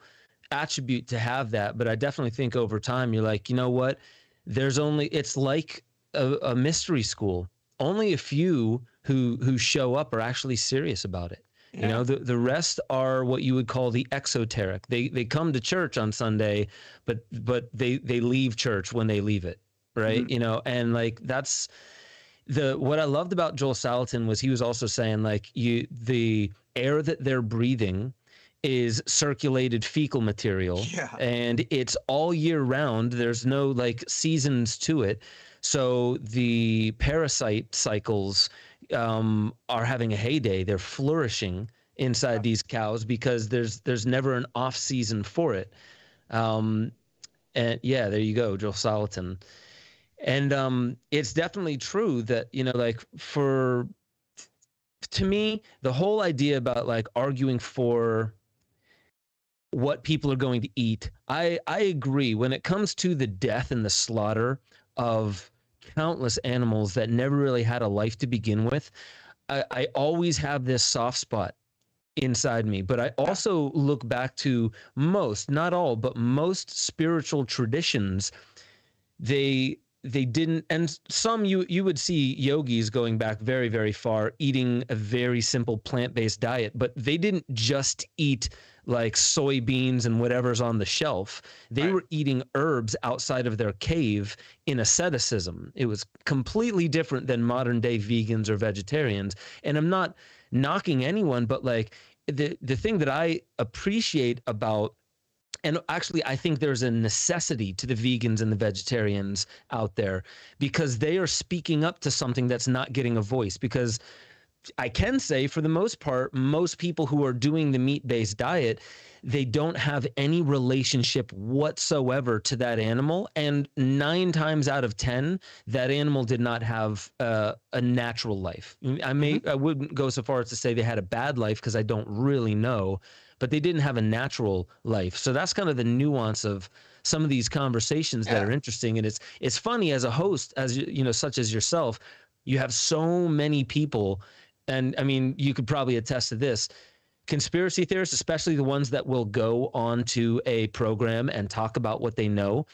attribute to have that. But I definitely think over time you're like, you know what? There's only, it's like a mystery school. Only a few who show up are actually serious about it. Yeah. You know, the rest are what you would call the exoteric. They come to church on Sunday, but they leave church when they leave it, right? Mm-hmm. You know, and like that's what I loved about Joel Salatin was he was also saying, like, the air that they're breathing is circulated fecal material, and it's all year round. There's no like seasons to it. So the parasite cycles are having a heyday. They're flourishing inside these cows because there's never an off season for it. And yeah, there you go, Joel Salatin. And it's definitely true that, you know, like to me, the whole idea about like arguing for what people are going to eat, I agree when it comes to the death and the slaughter of countless animals that never really had a life to begin with. I always have this soft spot inside me, but I also look back to most, not all, but most spiritual traditions. They didn't, and some you would see yogis going back very, very far, eating a very simple plant-based diet, but they didn't just eat like soybeans and whatever's on the shelf. They were eating herbs outside of their cave in asceticism. It was completely different than modern day vegans or vegetarians. And I'm not knocking anyone, but like the thing that I appreciate about, and actually I think there's a necessity to the vegans and the vegetarians out there, because they are speaking up to something that's not getting a voice. Because I can say, for the most part, most people who are doing the meat-based diet, they don't have any relationship whatsoever to that animal. And 9 times out of 10, that animal did not have a natural life. I wouldn't go so far as to say they had a bad life, because I don't really know, but they didn't have a natural life. So that's kind of the nuance of some of these conversations that are interesting. And it's funny, as a host, as you know, such as yourself, you have so many people. And I mean, you could probably attest to this. Conspiracy theorists, especially the ones that will go onto a program and talk about what they know,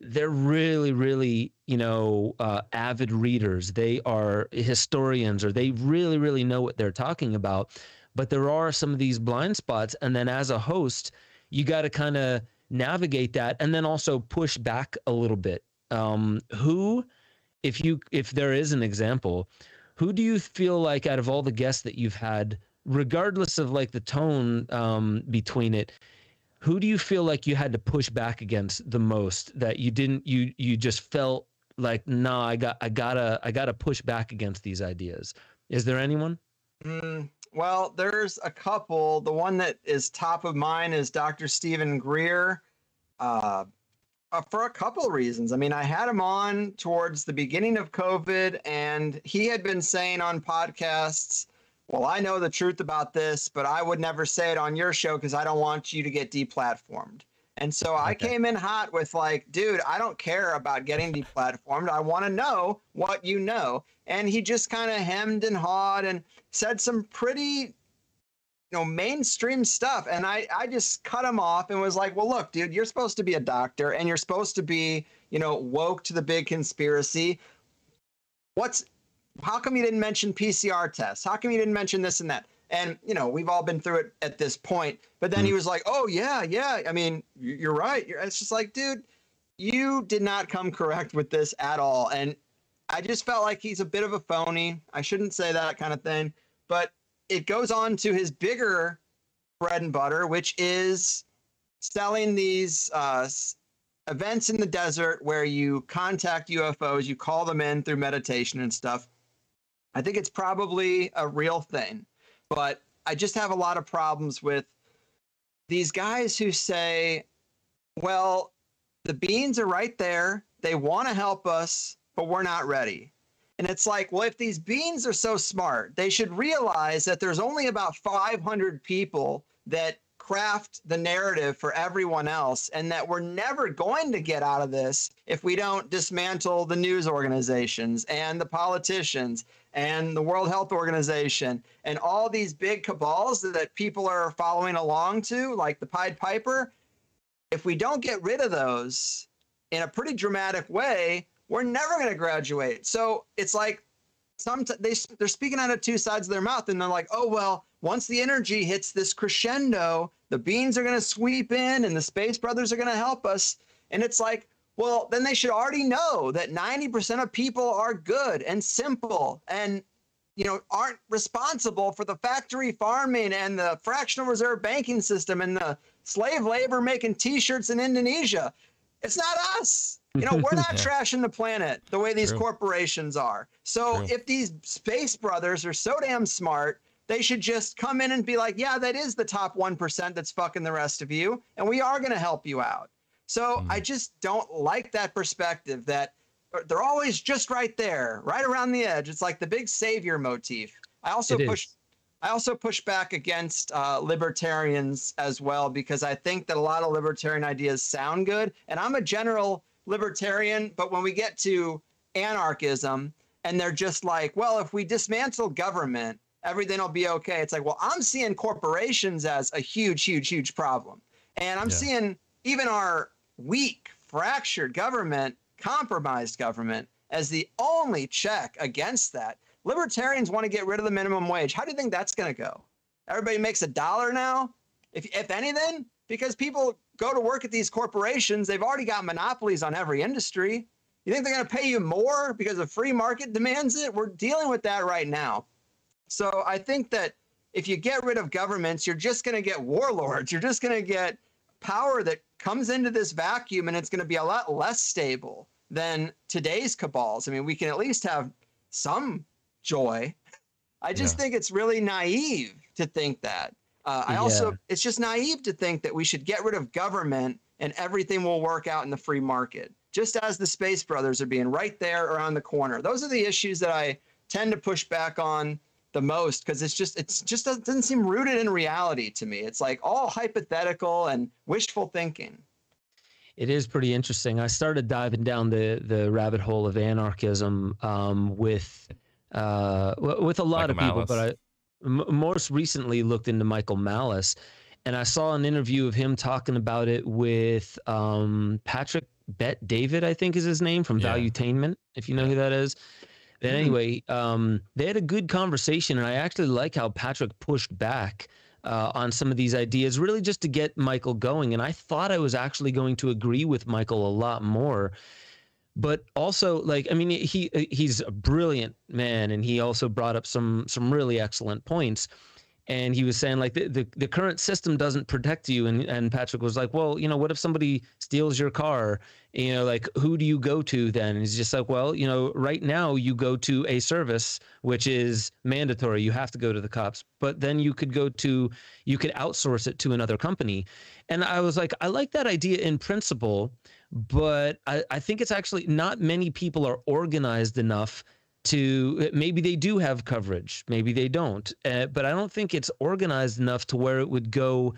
they're really, really, you know, avid readers. They are historians, or they really, really know what they're talking about. But there are some of these blind spots. And then as a host, you got to kind of navigate that, and then also push back a little bit. If there is an example, who do you feel like, out of all the guests that you've had, regardless of like the tone between it, who do you feel like you had to push back against the most, that you didn't, you just felt like, nah, I gotta push back against these ideas? Is there anyone? Well, there's a couple. The one that is top of mind is Dr. Stephen Greer, for a couple of reasons. I mean, I had him on towards the beginning of COVID, and he had been saying on podcasts, well, I know the truth about this, but I would never say it on your show because I don't want you to get deplatformed. And so I came in hot with like, dude, I don't care about getting deplatformed. I want to know what you know. And he just kind of hemmed and hawed and said some pretty, you know, mainstream stuff. And I just cut him off and was like, well, look, dude, you're supposed to be a doctor and you're supposed to be, you know, woke to the big conspiracy. How come you didn't mention PCR tests? How come you didn't mention this and that? And, you know, we've all been through it at this point. But then he was like, oh, yeah. I mean, you're right. It's just like, dude, you did not come correct with this at all. And I just felt like he's a bit of a phony. I shouldn't say that kind of thing. But it goes on to his bigger bread and butter, which is selling these events in the desert where you contact UFOs, you call them in through meditation and stuff. I think it's probably a real thing. But I just have a lot of problems with these guys who say, well, the beings are right there. They want to help us, but we're not ready. And it's like, well, if these beings are so smart, they should realize that there's only about 500 people that craft the narrative for everyone else, and that we're never going to get out of this if we don't dismantle the news organizations and the politicians and the World Health Organization and all these big cabals that people are following along to, like the Pied Piper. If we don't get rid of those in a pretty dramatic way, we're never going to graduate. So it's like they're speaking out of two sides of their mouth, and they're like, oh, well, once the energy hits this crescendo, the beings are going to sweep in and the Space Brothers are going to help us. And it's like, well, then they should already know that 90% of people are good and simple and, you know, aren't responsible for the factory farming and the fractional reserve banking system and the slave labor making T-shirts in Indonesia. It's not us. You know, we're not trashing the planet the way these corporations are. So if these Space Brothers are so damn smart, they should just come in and be like, yeah, that is the top 1% that's fucking the rest of you, and we are going to help you out. So I just don't like that perspective that they're always just right there, right around the edge. It's like the big savior motif. I also push back against libertarians as well, because I think that a lot of libertarian ideas sound good, and I'm a general libertarian, but when we get to anarchism and they're just like, well, if we dismantle government, everything will be okay. It's like, well, I'm seeing corporations as a huge, huge, huge problem. And I'm seeing even our weak, fractured government, compromised government as the only check against that. Libertarians want to get rid of the minimum wage. How do you think that's going to go? Everybody makes $1 now, if anything, because people go to work at these corporations. They've already got monopolies on every industry. You think they're going to pay you more because the free market demands it? We're dealing with that right now. So I think that if you get rid of governments, you're just going to get warlords. You're just going to get power that comes into this vacuum, and it's going to be a lot less stable than today's cabals. I mean, we can at least have some joy. I just think it's really naive to think that. It's just naive to think that we should get rid of government and everything will work out in the free market, just as the Space Brothers are being right there around the corner. Those are the issues that I tend to push back on the most, because it just doesn't seem rooted in reality to me. It's like all hypothetical and wishful thinking. It is pretty interesting. I started diving down the rabbit hole of anarchism with a lot of people, but most recently looked into Michael Malice, and I saw an interview of him talking about it with Patrick Bet David, I think is his name, from Valuetainment, if you know who that is. But anyway, they had a good conversation, and I actually like how Patrick pushed back on some of these ideas, really just to get Michael going. And I thought I was actually going to agree with Michael a lot more. But also, like, I mean, he's a brilliant man, and he also brought up some really excellent points. And he was saying, like, the current system doesn't protect you. And Patrick was like, well, you know, what if somebody steals your car? You know, like, who do you go to then? And he's just like, well, you know, right now you go to a service, which is mandatory. You have to go to the cops. But then you could go to, you could outsource it to another company. And I was like, I like that idea in principle, but I think it's actually not many people are organized enough to, maybe they do have coverage, maybe they don't, but I don't think it's organized enough to where it would go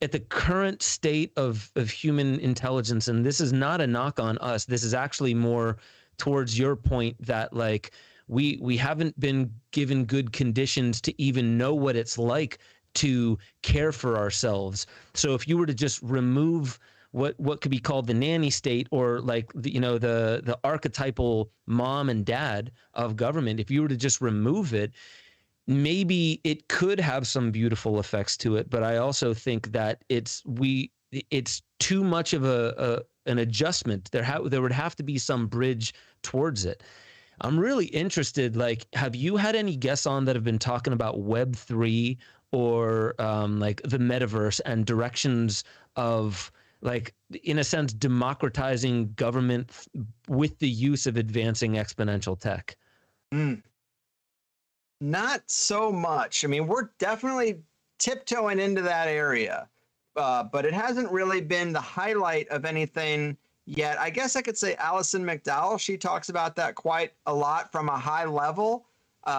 at the current state of human intelligence. And this is not a knock on us. This is actually more towards your point that, like, we haven't been given good conditions to even know what it's like to care for ourselves. So if you were to just remove what could be called the nanny state, or like the, you know, the archetypal mom and dad of government, if you were to just remove it, maybe it could have some beautiful effects to it. But I also think that it's too much of an adjustment. There would have to be some bridge towards it. I'm really interested. Like, have you had any guests on that have been talking about Web3 or like the metaverse and directions of, like, in a sense, democratizing government with the use of advancing exponential tech? Not so much. I mean, we're definitely tiptoeing into that area, but it hasn't really been the highlight of anything yet. I guess I could say Alison McDowell, she talks about that quite a lot from a high level.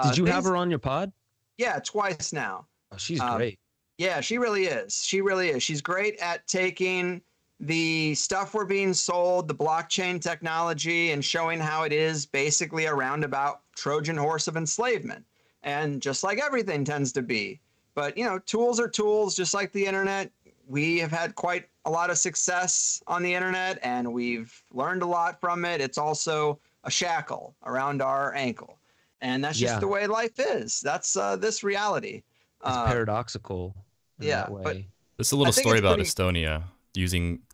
Did you have her on your pod? Yeah, twice now. Oh, she's great. Yeah, she really is. She really is. She's great at taking the stuff we're being sold, the blockchain technology, and showing how it is basically a roundabout Trojan horse of enslavement. And just like everything tends to be. But, you know, tools are tools, just like the internet. We have had quite a lot of success on the internet, and we've learned a lot from it. It's also a shackle around our ankle. And that's just the way life is. That's this reality. It's paradoxical in that way. But there's a little story about Estonia.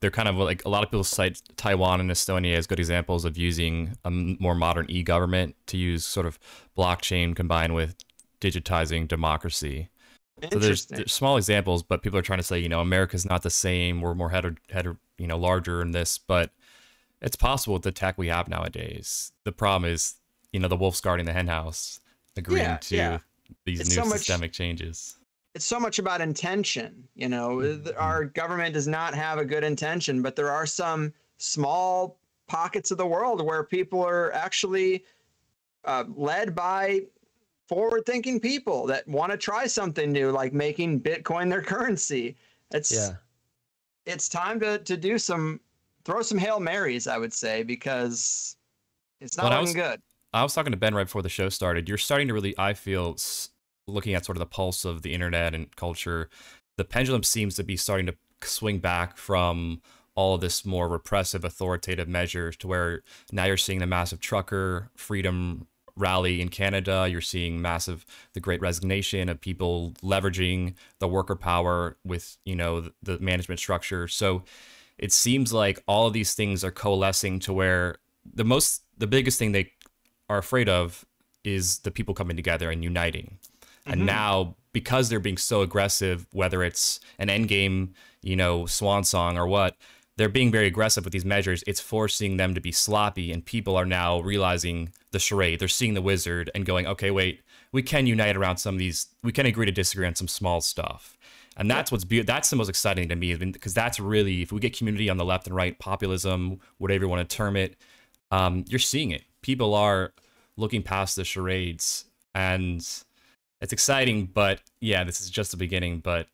They're kind of like, a lot of people cite Taiwan and Estonia as good examples of using a more modern e-government to use sort of blockchain combined with digitizing democracy. So there's small examples, but people are trying to say, you know, America's not the same. We're more larger in this, but it's possible with the tech we have nowadays. The problem is, you know, the wolf's guarding the henhouse, agreeing to these new systemic changes. It's so much about intention. You know, our government does not have a good intention, but there are some small pockets of the world where people are actually led by forward-thinking people that want to try something new, like making Bitcoin their currency. It's time to do some, throw some Hail Marys, I would say, because it's not looking good. I was talking to Ben right before the show started. You're starting to really, I feel, looking at sort of the pulse of the internet and culture, the pendulum seems to be starting to swing back from all of this more repressive, authoritative measures to where now you're seeing the massive trucker freedom rally in Canada. You're seeing the Great Resignation of people leveraging the worker power with, you know, the management structure. So it seems like all of these things are coalescing to where the biggest thing they are afraid of is the people coming together and uniting. And now, because they're being so aggressive, whether it's an endgame, you know, swan song or what, they're being very aggressive with these measures. It's forcing them to be sloppy, and people are now realizing the charade. They're seeing the wizard and going, okay, wait, we can unite around some of these. We can agree to disagree on some small stuff. And that's that's the most exciting to me, because that's really, if we get community on the left and right, populism, whatever you want to term it, you're seeing it. People are looking past the charades, and it's exciting, but yeah, this is just the beginning. But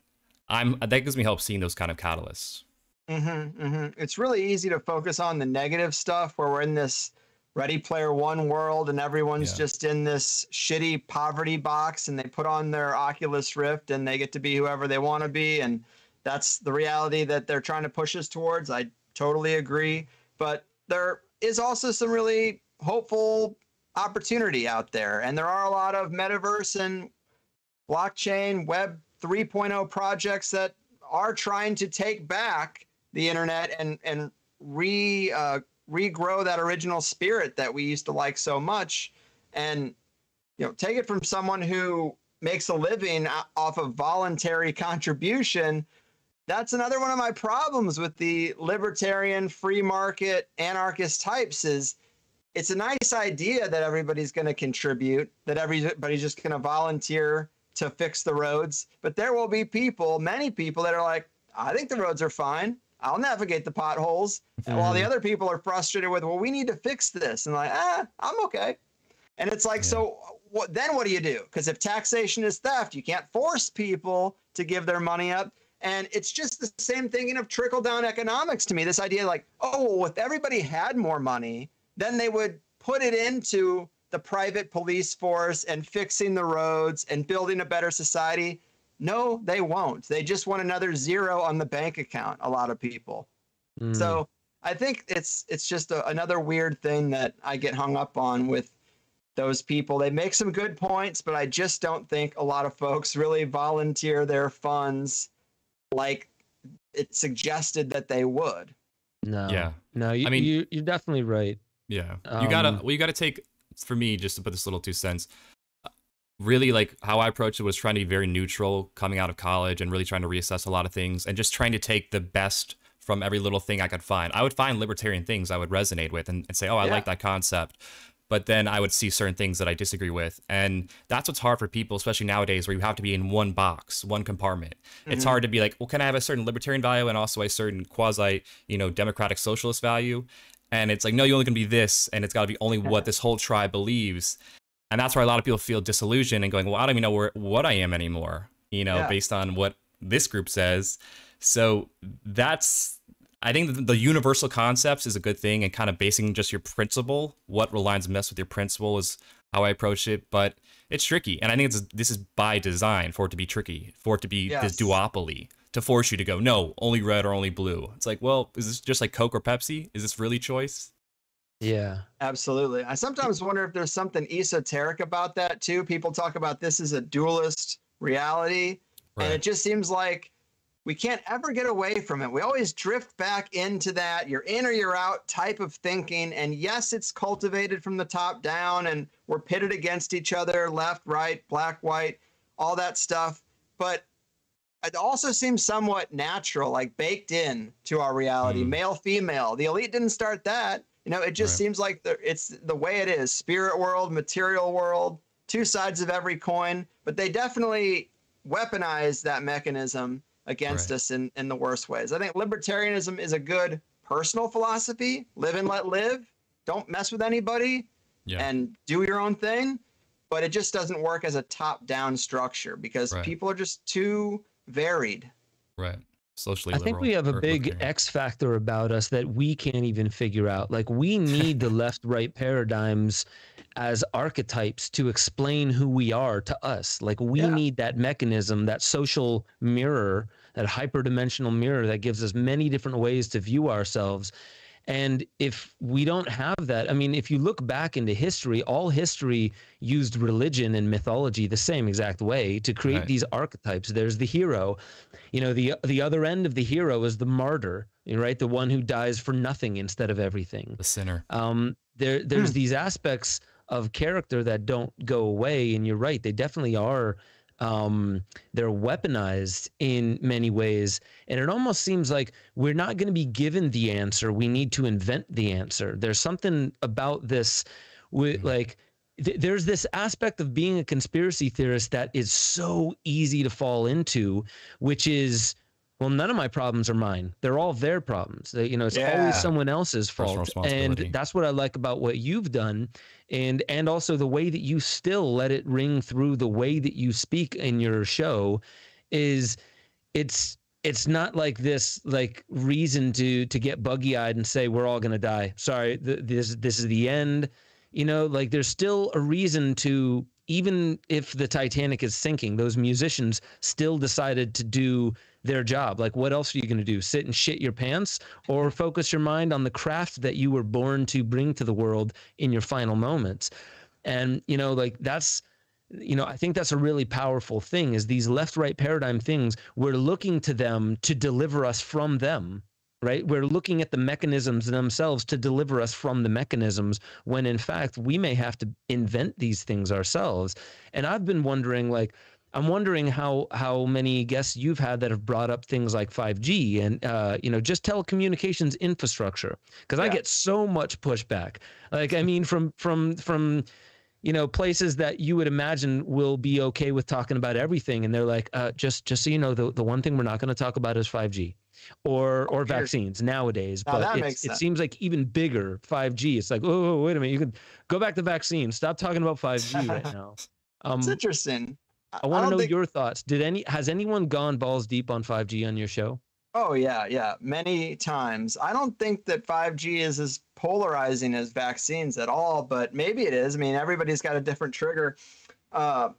that gives me help seeing those kind of catalysts. It's really easy to focus on the negative stuff where we're in this Ready Player One world and everyone's just in this shitty poverty box, and they put on their Oculus Rift and they get to be whoever they want to be. And that's the reality that they're trying to push us towards. I totally agree. But there is also some really hopeful opportunity out there, and there are a lot of metaverse and blockchain web 3.0 projects that are trying to take back the internet and regrow that original spirit that we used to like so much. And, you know, take it from someone who makes a living off of voluntary contribution. That's another one of my problems with the libertarian, free market, anarchist types is it's a nice idea that everybody's going to contribute, that everybody's just going to volunteer to fix the roads. But there will be people, many people that are like, I think the roads are fine. I'll navigate the potholes. And while the other people are frustrated with, well, we need to fix this. And like, I'm okay. And it's like, so what, then what do you do? Because if taxation is theft, you can't force people to give their money up. And it's just the same thinking of trickle down economics to me. This idea like, oh, well, if everybody had more money, then they would put it into the private police force and fixing the roads and building a better society. No, they won't. They just want another zero on the bank account, a lot of people. So I think it's just another weird thing that I get hung up on with those people. They make some good points, but I just don't think a lot of folks really volunteer their funds like it's suggested that they would. No. Yeah. No, I mean, you're definitely right. Yeah. You gotta, well, you gotta take, for me, just to put this little 2 cents, really like how I approached it was trying to be very neutral coming out of college and really trying to reassess a lot of things and just trying to take the best from every little thing I could find. I would find libertarian things I would resonate with and say, oh, I like that concept. But then I would see certain things that I disagree with. And that's what's hard for people, especially nowadays, where you have to be in one box, one compartment. It's hard to be like, well, can I have a certain libertarian value and also a certain quasi, you know, democratic socialist value? And it's like, no, you're only going to be this. And it's got to be only what this whole tribe believes. And that's where a lot of people feel disillusioned and going, well, I don't even know where, what I am anymore, you know, based on what this group says. So that's, I think the universal concepts is a good thing, and kind of basing just your principle, what aligns best with your principle is how I approach it, but it's tricky. And I think it's, this is by design for it to be tricky, for it to be this duopoly, to force you to go, no, only red or only blue. It's like, well, is this just like Coke or Pepsi? Is this really choice? Yeah, absolutely. I sometimes wonder if there's something esoteric about that too. People talk about this as a dualist reality, and it just seems like we can't ever get away from it. We always drift back into that you're in or you're out type of thinking. And yes, it's cultivated from the top down and we're pitted against each other, left, right, black, white, all that stuff. But it also seems somewhat natural, like baked in to our reality, male, female. The elite didn't start that. You know, it just seems like it's the way it is. Spirit world, material world, two sides of every coin. But they definitely weaponize that mechanism against us in the worst ways. I think libertarianism is a good personal philosophy. Live and let live. Don't mess with anybody and do your own thing. But it just doesn't work as a top-down structure because people are just too varied. Socially liberal, I think we have a big X factor about us that we can't even figure out. Like, we need the left-right paradigms as archetypes to explain who we are to us. Like, we need that mechanism, that social mirror, that hyperdimensional mirror that gives us many different ways to view ourselves. And if we don't have that, I mean, if you look back into history, all history used religion and mythology the same exact way to create these archetypes. There's the hero, you know, the other end of the hero is the martyr, right? The one who dies for nothing instead of everything. The sinner. There's these aspects of character that don't go away. And you're right. They definitely are. They're weaponized in many ways. And it almost seems like we're not going to be given the answer. We need to invent the answer. There's something about this, like, there's this aspect of being a conspiracy theorist that is so easy to fall into, which is, well, none of my problems are mine. They're all their problems. They, you know, it's always someone else's fault. And that's what I like about what you've done. And also the way that you still let it ring through the way that you speak in your show is it's not like this, like, reason to get buggy eyed and say, we're all going to die. Sorry, this is the end. You know, like, there's still a reason to, even if the Titanic is sinking, those musicians still decided to do their job. Like, what else are you going to do? Sit and shit your pants, or focus your mind on the craft that you were born to bring to the world in your final moments? And, you know, like, that's, you know, I think that's a really powerful thing, is these left-right paradigm things. We're looking to them to deliver us from them, right? We're looking at the mechanisms themselves to deliver us from the mechanisms, when in fact we may have to invent these things ourselves. And I've been wondering, like, I'm wondering how many guests you've had that have brought up things like 5G and you know, just telecommunications infrastructure, because I get so much pushback. Like, I mean, from you know, places that you would imagine will be okay with talking about everything, and they're like, just so you know, the one thing we're not going to talk about is 5G or vaccines nowadays. Now, but it seems like even bigger 5G. It's like, oh, wait a minute, you can go back to vaccines. Stop talking about 5G right now. It's interesting. I want to know your thoughts. Has anyone gone balls deep on 5G on your show? Oh, yeah, yeah. Many times. I don't think that 5G is as polarizing as vaccines at all, but maybe it is. I mean, everybody's got a different trigger. I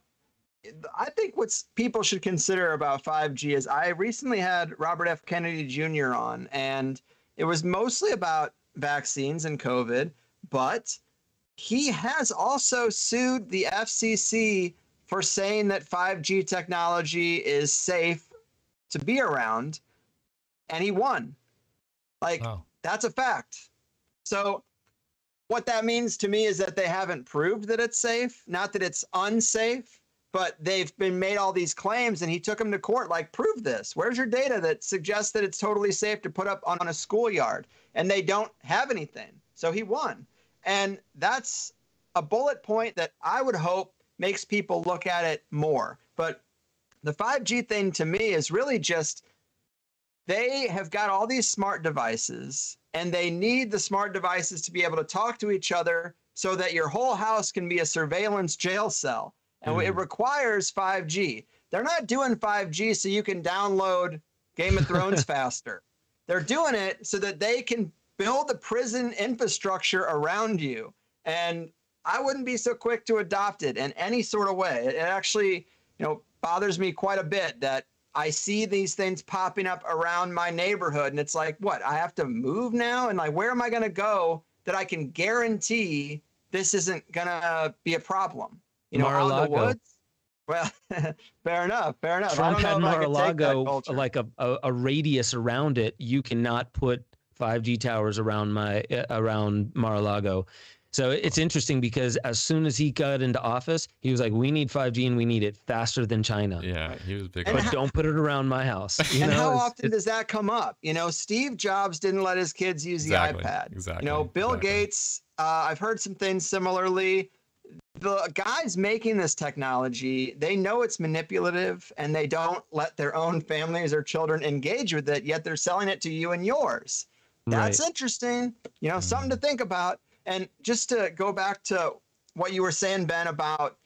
think what people should consider about 5G is I recently had Robert F. Kennedy Jr. on, and it was mostly about vaccines and COVID, but he has also sued the FCC for saying that 5G technology is safe to be around, and he won. Like, that's a fact. So what that means to me is that they haven't proved that it's safe, not that it's unsafe, but they've been made all these claims, and he took them to court, like, prove this. Where's your data that suggests that it's totally safe to put up on a schoolyard? And they don't have anything. So he won. And that's a bullet point that I would hope makes people look at it more. But the 5G thing to me is really just, they have got all these smart devices, and they need the smart devices to be able to talk to each other so that your whole house can be a surveillance jail cell. And it requires 5G. They're not doing 5G so you can download Game of Thrones faster. They're doing it so that they can build the prison infrastructure around you. And I wouldn't be so quick to adopt it in any sort of way. It actually, you know, bothers me quite a bit that I see these things popping up around my neighborhood, and it's like, what, I have to move now? And like, where am I going to go that I can guarantee this isn't going to be a problem? You know, out in the woods? Well, fair enough, fair enough. Trump had Mar-a-Lago, like a radius around it. You cannot put 5G towers around around Mar-a-Lago. So it's interesting because as soon as he got into office, he was like, we need 5G and we need it faster than China. Yeah, he was big. But don't put it around my house. You know, how often does that come up? You know, Steve Jobs didn't let his kids use the iPad. Exactly. You know, Bill Gates, I've heard some things similarly. The guys making this technology, they know it's manipulative, and they don't let their own families or children engage with it, yet they're selling it to you and yours. That's interesting. You know, something to think about. And just to go back to what you were saying, Ben, about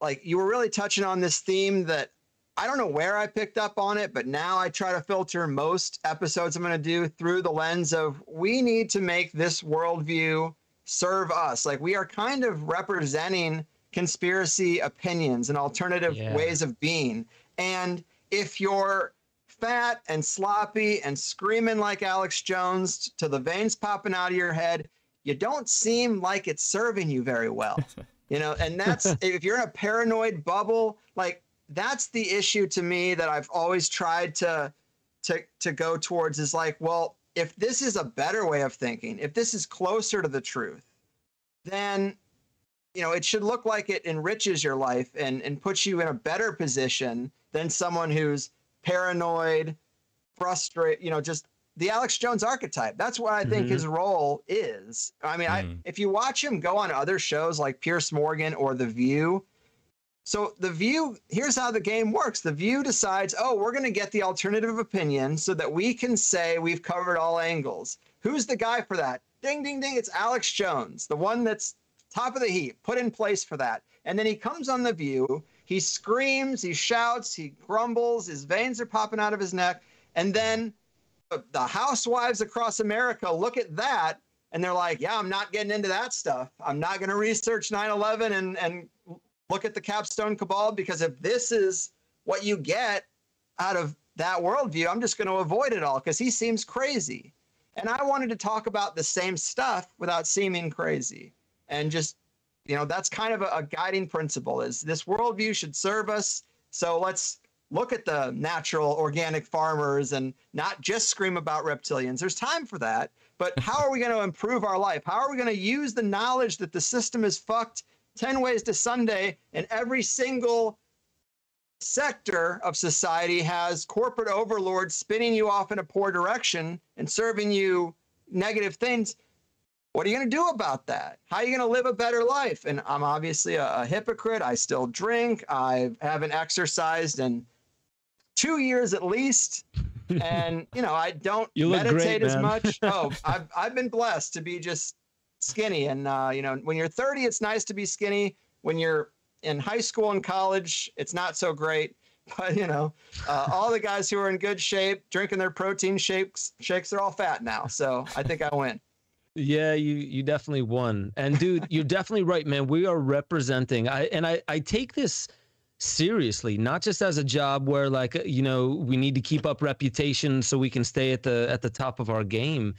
like, you were really touching on this theme that I don't know where I picked up on it, but now I try to filter most episodes I'm going to do through the lens of, we need to make this worldview serve us. Like, we are kind of representing conspiracy opinions and alternative ways of being. And if you're fat and sloppy and screaming like Alex Jones to the veins popping out of your head, you don't seem like it's serving you very well. You know, and that's, if you're in a paranoid bubble, like, that's the issue to me that I've always tried to go towards, is like, well, if this is a better way of thinking, if this is closer to the truth, then, you know, it should look like it enriches your life and puts you in a better position than someone who's paranoid, frustrated, you know, just the Alex Jones archetype. That's what I think his role is. I mean, if you watch him go on other shows like Piers Morgan or The View. So The View, here's how the game works. The View decides, oh, we're going to get the alternative opinion so that we can say we've covered all angles. Who's the guy for that? Ding, ding, ding. It's Alex Jones, the one that's top of the heap, put in place for that. And then he comes on The View. He screams, he shouts, he grumbles, his veins are popping out of his neck. And then the housewives across America look at that, and they're like, yeah, I'm not getting into that stuff. I'm not going to research 9/11 and look at the Capstone Cabal, because if this is what you get out of that worldview, I'm just going to avoid it all because he seems crazy. And I wanted to talk about the same stuff without seeming crazy, and just, you know, that's kind of a guiding principle, is this worldview should serve us. So let's look at the natural organic farmers and not just scream about reptilians. There's time for that. But how are we going to improve our life? How are we going to use the knowledge that the system is fucked 10 ways to Sunday, and every single sector of society has corporate overlords spinning you off in a poor direction and serving you negative things. What are you going to do about that? How are you going to live a better life? And I'm obviously a hypocrite. I still drink. I haven't exercised in 2 years at least. And, you know, I don't meditate as much. Oh, I've been blessed to be just skinny. And, you know, when you're 30, it's nice to be skinny. When you're in high school and college, it's not so great. But, you know, all the guys who are in good shape, drinking their protein shakes, they're all fat now. So I think I win. Yeah, you definitely won. And dude, you're definitely right, man. We are representing. I take this seriously, not just as a job where, like, you know, we need to keep up reputation so we can stay at the top of our game.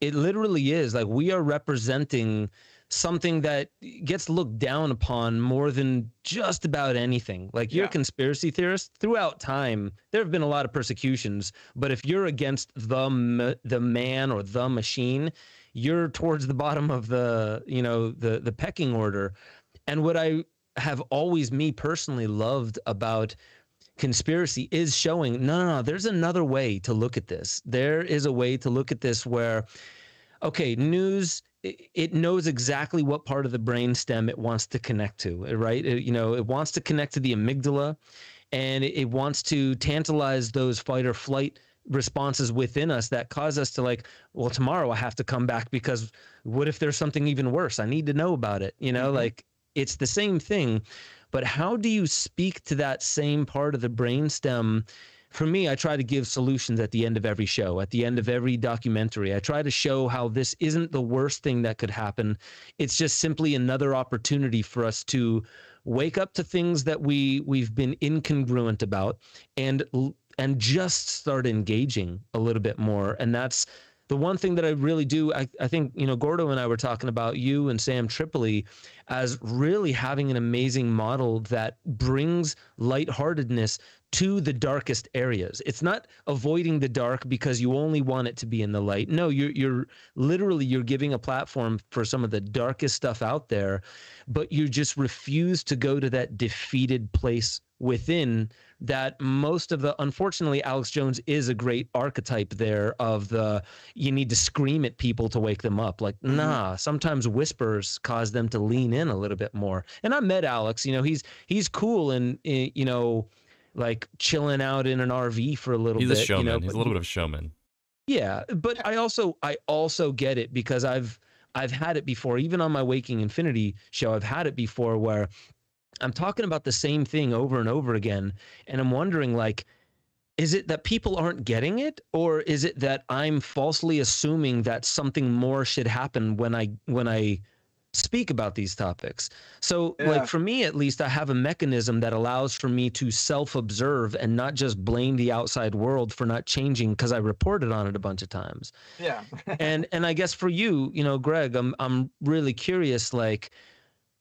It literally is like we are representing something that gets looked down upon more than just about anything. Like, you're a conspiracy theorist. Throughout time, there have been a lot of persecutions, but if you're against the man or the machine, you're towards the bottom of the, you know, the pecking order. And what I have always, me personally, loved about conspiracy is showing, no, there's another way to look at this. There is a way to look at this where, okay, news, it knows exactly what part of the brainstem it wants to connect to, right? It wants to connect to the amygdala, and it wants to tantalize those fight or flight responses within us that cause us to, like, well, tomorrow I have to come back because what if there's something even worse? I need to know about it. You know, like, it's the same thing. But how do you speak to that same part of the brainstem? For me, I try to give solutions at the end of every show, at the end of every documentary. I try to show how this isn't the worst thing that could happen. It's just simply another opportunity for us to wake up to things that we've been incongruent about and just start engaging a little bit more. And that's the one thing that I really do. I think, you know, Gordo and I were talking about you and Sam Tripoli as really having an amazing model that brings lightheartedness to the darkest areas. It's not avoiding the dark because you only want it to be in the light. No, you're literally giving a platform for some of the darkest stuff out there, but you just refuse to go to that defeated place within that most of the, unfortunately, Alex Jones is a great archetype there of the, you need to scream at people to wake them up. Like, nah, sometimes whispers cause them to lean in a little bit more. And I met Alex, you know, he's cool and, you know, like chilling out in an RV for a little bit. He's a showman, you know, he's a little bit of a showman. Yeah, but I also get it because I've had it before, even on my Waking Infinity show, I've had it before where I'm talking about the same thing over and over again, and I'm wondering, like, is it that people aren't getting it, or is it that I'm falsely assuming that something more should happen when I speak about these topics? So, like, for me at least, I have a mechanism that allows for me to self-observe and not just blame the outside world for not changing because I reported on it a bunch of times. Yeah. and I guess for you, you know, Greg, I'm really curious, like,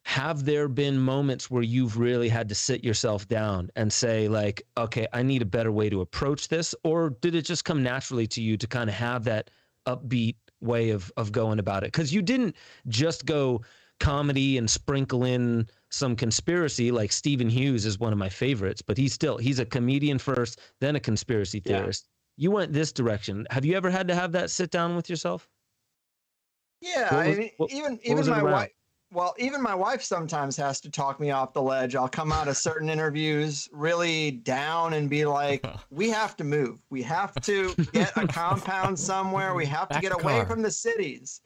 have there been moments where you've really had to sit yourself down and say, like, okay, I need a better way to approach this? Or did it just come naturally to you to kind of have that upbeat way of going about it? Because you didn't just go comedy and sprinkle in some conspiracy. Like, Stephen Hughes is one of my favorites, but he's a comedian first, then a conspiracy theorist. Yeah. You went this direction. Have you ever had to have that sit down with yourself? Yeah, even my wife. Well, even my wife sometimes has to talk me off the ledge. I'll come out of certain interviews really down and be like, we have to move. We have to get a compound somewhere. We have to get away from the cities.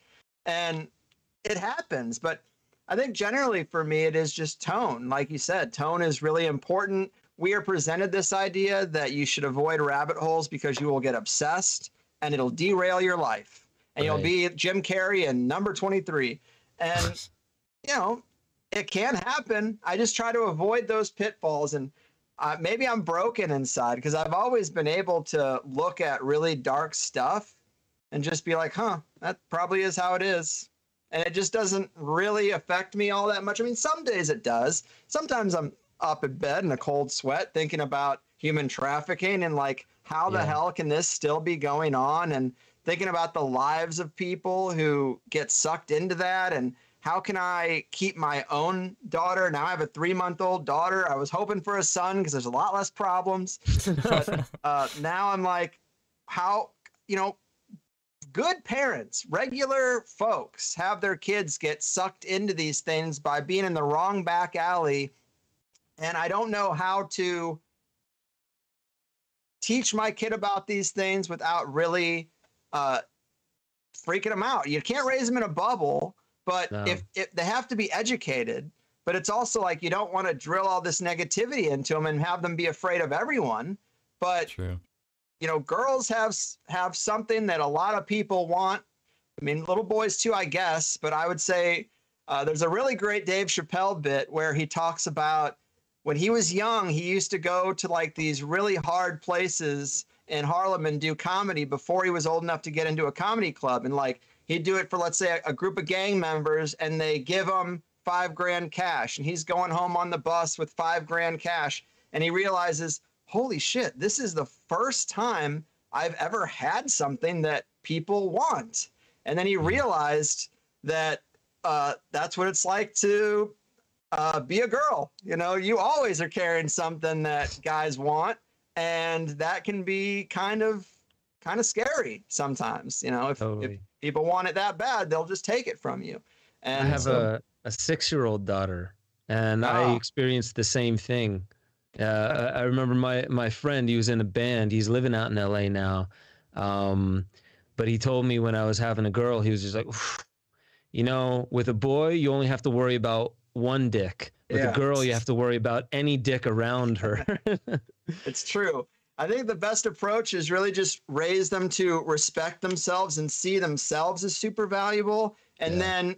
And it happens. But I think generally for me, it is just tone. Like you said, tone is really important. We are presented this idea that you should avoid rabbit holes because you will get obsessed and it'll derail your life. And you'll be Jim Carrey and number 23. And you know, it can happen. I just try to avoid those pitfalls. And maybe I'm broken inside because I've always been able to look at really dark stuff and just be like, huh, that probably is how it is. And it just doesn't really affect me all that much. I mean, some days it does. Sometimes I'm up in bed in a cold sweat thinking about human trafficking and, like, how the hell can this still be going on? And thinking about the lives of people who get sucked into that and How can I keep my own daughter? Now I have a 3-month-old daughter. I was hoping for a son because there's a lot less problems. But now I'm like, how, you know, good parents, regular folks have their kids get sucked into these things by being in the wrong back alley. And I don't know how to teach my kid about these things without really freaking them out. You can't raise them in a bubble. But no. if they have to be educated, but it's also like you don't want to drill all this negativity into them and have them be afraid of everyone. But, true. You know, girls have something that a lot of people want. I mean, little boys, too, I guess. But I would say there's a really great Dave Chappelle bit where he talks about when he was young, he used to go to like these really hard places in Harlem and do comedy before he was old enough to get into a comedy club. And like, he'd do it for, let's say, a group of gang members, and they give him $5,000 cash. And he's going home on the bus with $5,000 cash. And he realizes, holy shit, this is the first time I've ever had something that people want. And then he realized that that's what it's like to be a girl. You know, you always are carrying something that guys want. And that can be kind of scary sometimes, you know, if people want it that bad, they'll just take it from you. And I have a 6-year-old daughter, and I experienced the same thing. I remember my friend, he was in a band. He's living out in LA now. But he told me when I was having a girl, he was just like, you know, with a boy, you only have to worry about one dick. With a girl, you have to worry about any dick around her. It's true. I think the best approach is really just raise them to respect themselves and see themselves as super valuable, and then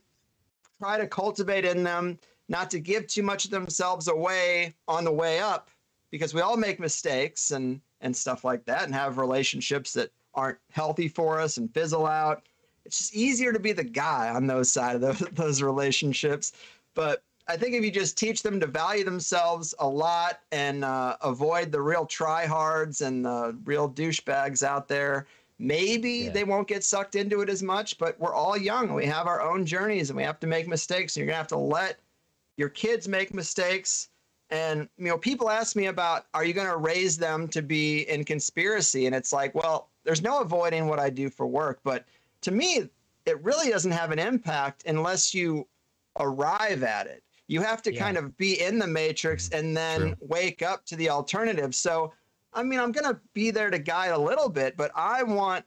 try to cultivate in them not to give too much of themselves away on the way up, because we all make mistakes and stuff like that and have relationships that aren't healthy for us and fizzle out. It's just easier to be the guy on those side of those relationships. But I think if you just teach them to value themselves a lot and avoid the real tryhards and the real douchebags out there, maybe they won't get sucked into it as much. But we're all young. We have our own journeys and we have to make mistakes. And you're going to have to let your kids make mistakes. And, you know, people ask me about, are you going to raise them to be in conspiracy? And it's like, well, there's no avoiding what I do for work. But to me, it really doesn't have an impact unless you arrive at it. You have to kind of be in the matrix and then wake up to the alternative. So, I mean, I'm going to be there to guide a little bit, but I want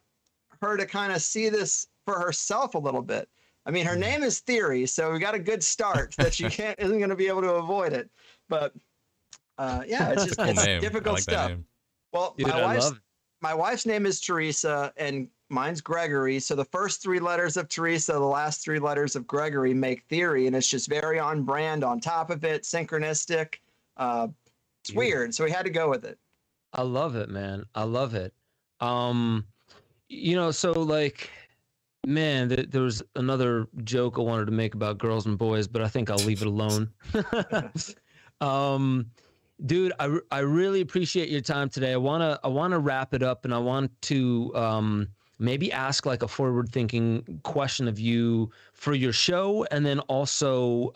her to kind of see this for herself a little bit. I mean, her name is Theory, so we got a good start that she isn't going to be able to avoid it. But, yeah, it's just it's difficult like stuff. Well, dude, my wife's name is Teresa, and mine's Gregory. So the first 3 letters of Teresa, the last 3 letters of Gregory make Theory. And it's just very on brand on top of it. Synchronistic. It's weird. So we had to go with it. I love it, man. I love it. You know, so like, man, there was another joke I wanted to make about girls and boys, but I think I'll leave it alone. Dude, I really appreciate your time today. I want to wrap it up, and I want to, maybe ask like a forward-thinking question of you for your show, and then also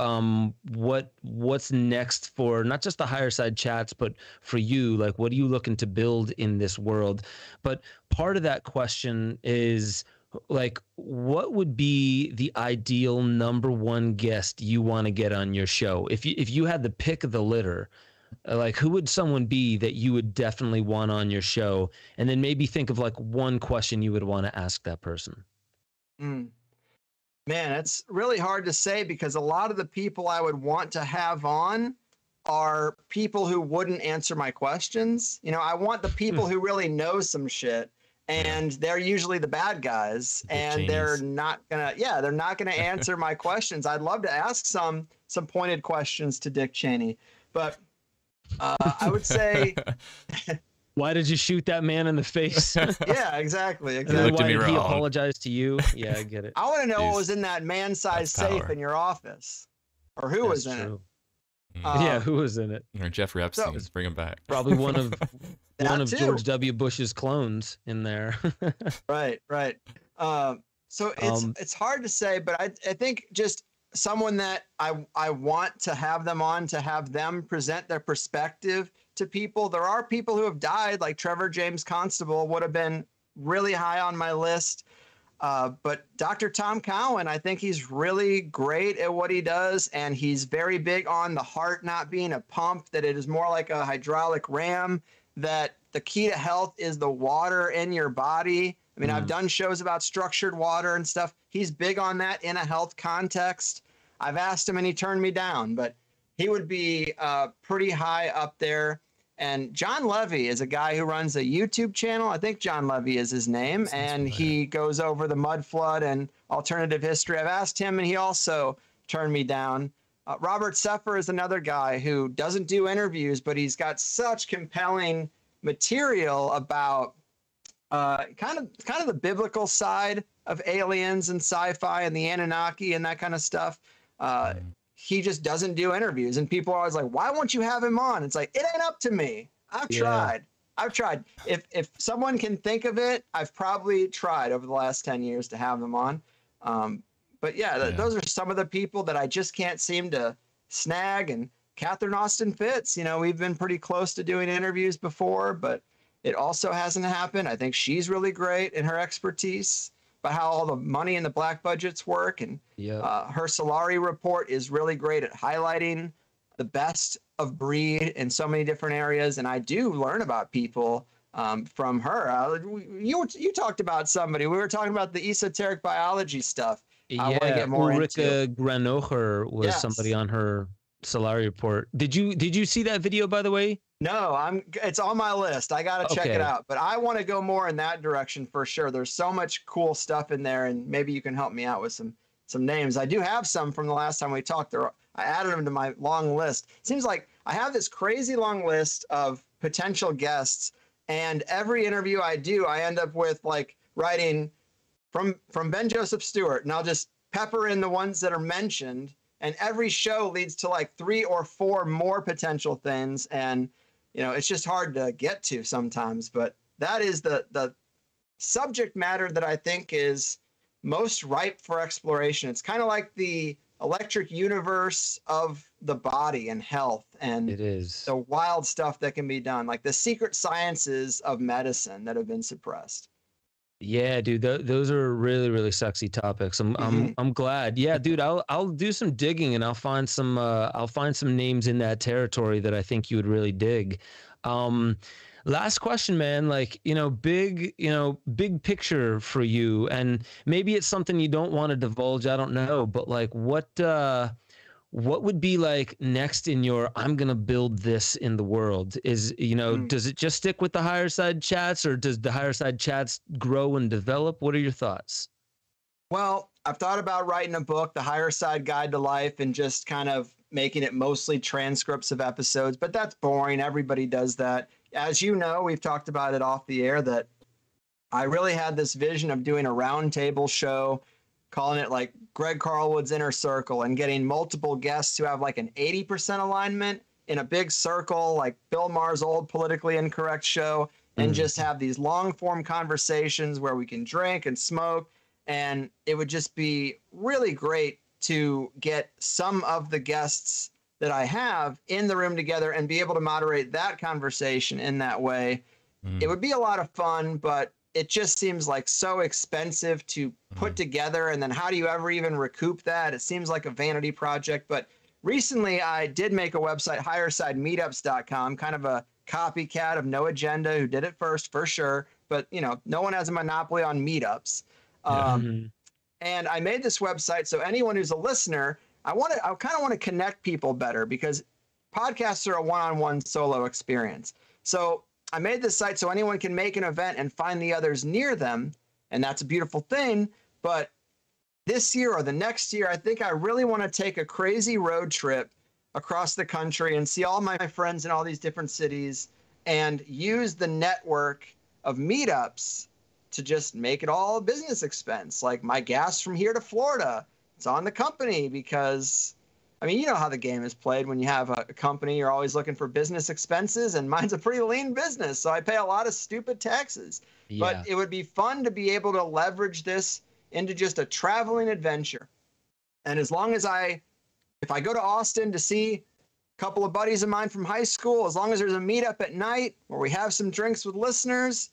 what's next for not just the Higher Side Chats, but for you. Like, what are you looking to build in this world? But part of that question is like, what would be the ideal #1 guest you want to get on your show? If you had the pick of the litter, like, who would someone be that you would definitely want on your show? And then maybe think of like one question you would want to ask that person. Man, it's really hard to say, because a lot of the people I would want to have on are people who wouldn't answer my questions. You know, I want the people who really know some shit, and they're usually the bad guys, and they're not going to answer my questions. I'd love to ask some pointed questions to Dick Cheney, but I would say, why did you shoot that man in the face? Yeah, exactly. Why did he apologize to you? Yeah, I get it. I want to know what was in that man-sized safe in your office, or who was in it. Yeah, who was in it? Or Jeffrey Epstein. Let's bring him back. Probably one of George W. Bush's clones in there. Right. So it's hard to say, but I think just someone that I want to have them on to have them present their perspective to people. There are people who have died, like Trevor James Constable would have been really high on my list. But Dr. Tom Cowan, I think he's really great at what he does, and he's very big on the heart not being a pump, that it is more like a hydraulic ram, that the key to health is the water in your body. I mean, I've done shows about structured water and stuff. He's big on that in a health context. I've asked him, and he turned me down, but he would be pretty high up there. And John Levy is a guy who runs a YouTube channel. I think John Levy is his name. And he goes over the mud flood and alternative history. I've asked him, and he also turned me down. Robert Seffer is another guy who doesn't do interviews, but he's got such compelling material about kind of the biblical side of aliens and sci-fi and the Anunnaki and that kind of stuff. He just doesn't do interviews, and people are always like, why won't you have him on? It's like, it ain't up to me. I've tried. If someone can think of it, I've probably tried over the last 10 years to have them on. But yeah, those are some of the people that I just can't seem to snag. And Catherine Austin Fitz, you know, we've been pretty close to doing interviews before, but it also hasn't happened. I think she's really great in her expertise, but how all the money in the black budgets work. And her Solari Report is really great at highlighting the best of breed in so many different areas. And I do learn about people from her. You talked about somebody. We were talking about the esoteric biology stuff. I want to get more Ulrike into. Granocher was somebody on her Solari Report. Did you see that video, by the way? No, it's on my list. I got to check it out, but I want to go more in that direction for sure. There's so much cool stuff in there, and maybe you can help me out with some names. I do have some from the last time we talked. I added them to my long list. It seems like I have this crazy long list of potential guests, and every interview I do, I end up with like writing from Ben Joseph Stewart, and I'll just pepper in the ones that are mentioned, and every show leads to like 3 or 4 more potential things. And you know, it's just hard to get to sometimes, but that is the subject matter that I think is most ripe for exploration. It's kind of like the electric universe of the body and health, and it is the wild stuff that can be done, like the secret sciences of medicine that have been suppressed. Yeah, dude, those are really, really sexy topics. I'm glad. Yeah, dude, I'll do some digging, and I'll find some names in that territory that I think you would really dig. Last question, man, like, big picture for you, and maybe it's something you don't want to divulge. I don't know, but like what would be like next in your, I'm going to build this in the world? Is, does it just stick with the Higher Side Chats, or does the Higher Side Chats grow and develop? What are your thoughts? Well, I've thought about writing a book, The Higher Side Guide to Life, and just kind of making it mostly transcripts of episodes, but that's boring. Everybody does that. As you know, we've talked about it off the air that I really had this vision of doing a roundtable show, calling it like Greg Carlwood's Inner Circle, and getting multiple guests who have like an 80% alignment in a big circle, like Bill Maher's old Politically Incorrect show, and just have these long form conversations where we can drink and smoke. And it would just be really great to get some of the guests that I have in the room together and be able to moderate that conversation in that way. It would be a lot of fun, but it just seems like so expensive to put together. And then how do you ever even recoup that? It seems like a vanity project. But recently I did make a website, HigherSideMeetups.com, kind of a copycat of No Agenda, who did it first for sure. But, no one has a monopoly on meetups. And I made this website. So anyone who's a listener, I kind of want to connect people better, because podcasts are a one-on-one solo experience. So I made this site so anyone can make an event and find the others near them, and that's a beautiful thing. But this year or the next year, I think I really want to take a crazy road trip across the country and see all my friends in all these different cities, and use the network of meetups to just make it all a business expense. Like my gas from here to Florida, it's on the company, because I mean, you know how the game is played. When you have a company, you're always looking for business expenses, and mine's a pretty lean business, so I pay a lot of stupid taxes. Yeah. But it would be fun to be able to leverage this into just a traveling adventure. And as long as if I go to Austin to see a couple of buddies of mine from high school, as long as there's a meetup at night where we have some drinks with listeners,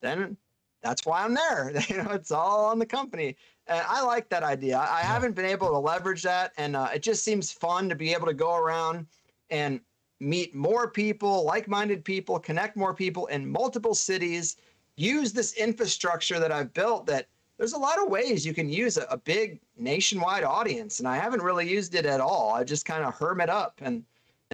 then that's why I'm there. You know, it's all on the company. And I like that idea. I haven't been able to leverage that. And it just seems fun to be able to go around and meet more people, like-minded people, connect more people in multiple cities, use this infrastructure that I've built that there's a lot of ways you can use a big nationwide audience. And I haven't really used it at all. I just kind of hermit up and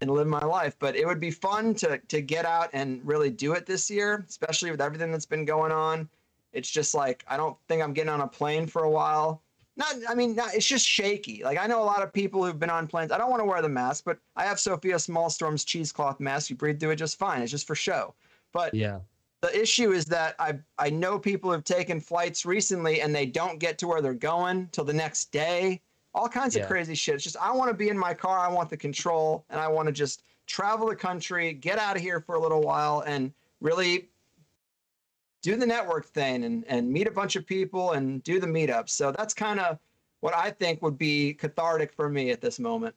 live my life. But it would be fun to get out and really do it this year, especially with everything that's been going on. It's just like, I don't think I'm getting on a plane for a while. It's just shaky. Like, I know a lot of people who've been on planes. I don't want to wear the mask, but I have Sophia Smallstorm's cheesecloth mask. You breathe through it just fine. It's just for show. But yeah, the issue is that I know people have taken flights recently and they don't get to where they're going till the next day. All kinds of crazy shit. It's just, I want to be in my car. I want the control, and I want to just travel the country, get out of here for a little while, and really do the network thing and meet a bunch of people and do the meetups. So that's kind of what I think would be cathartic for me at this moment.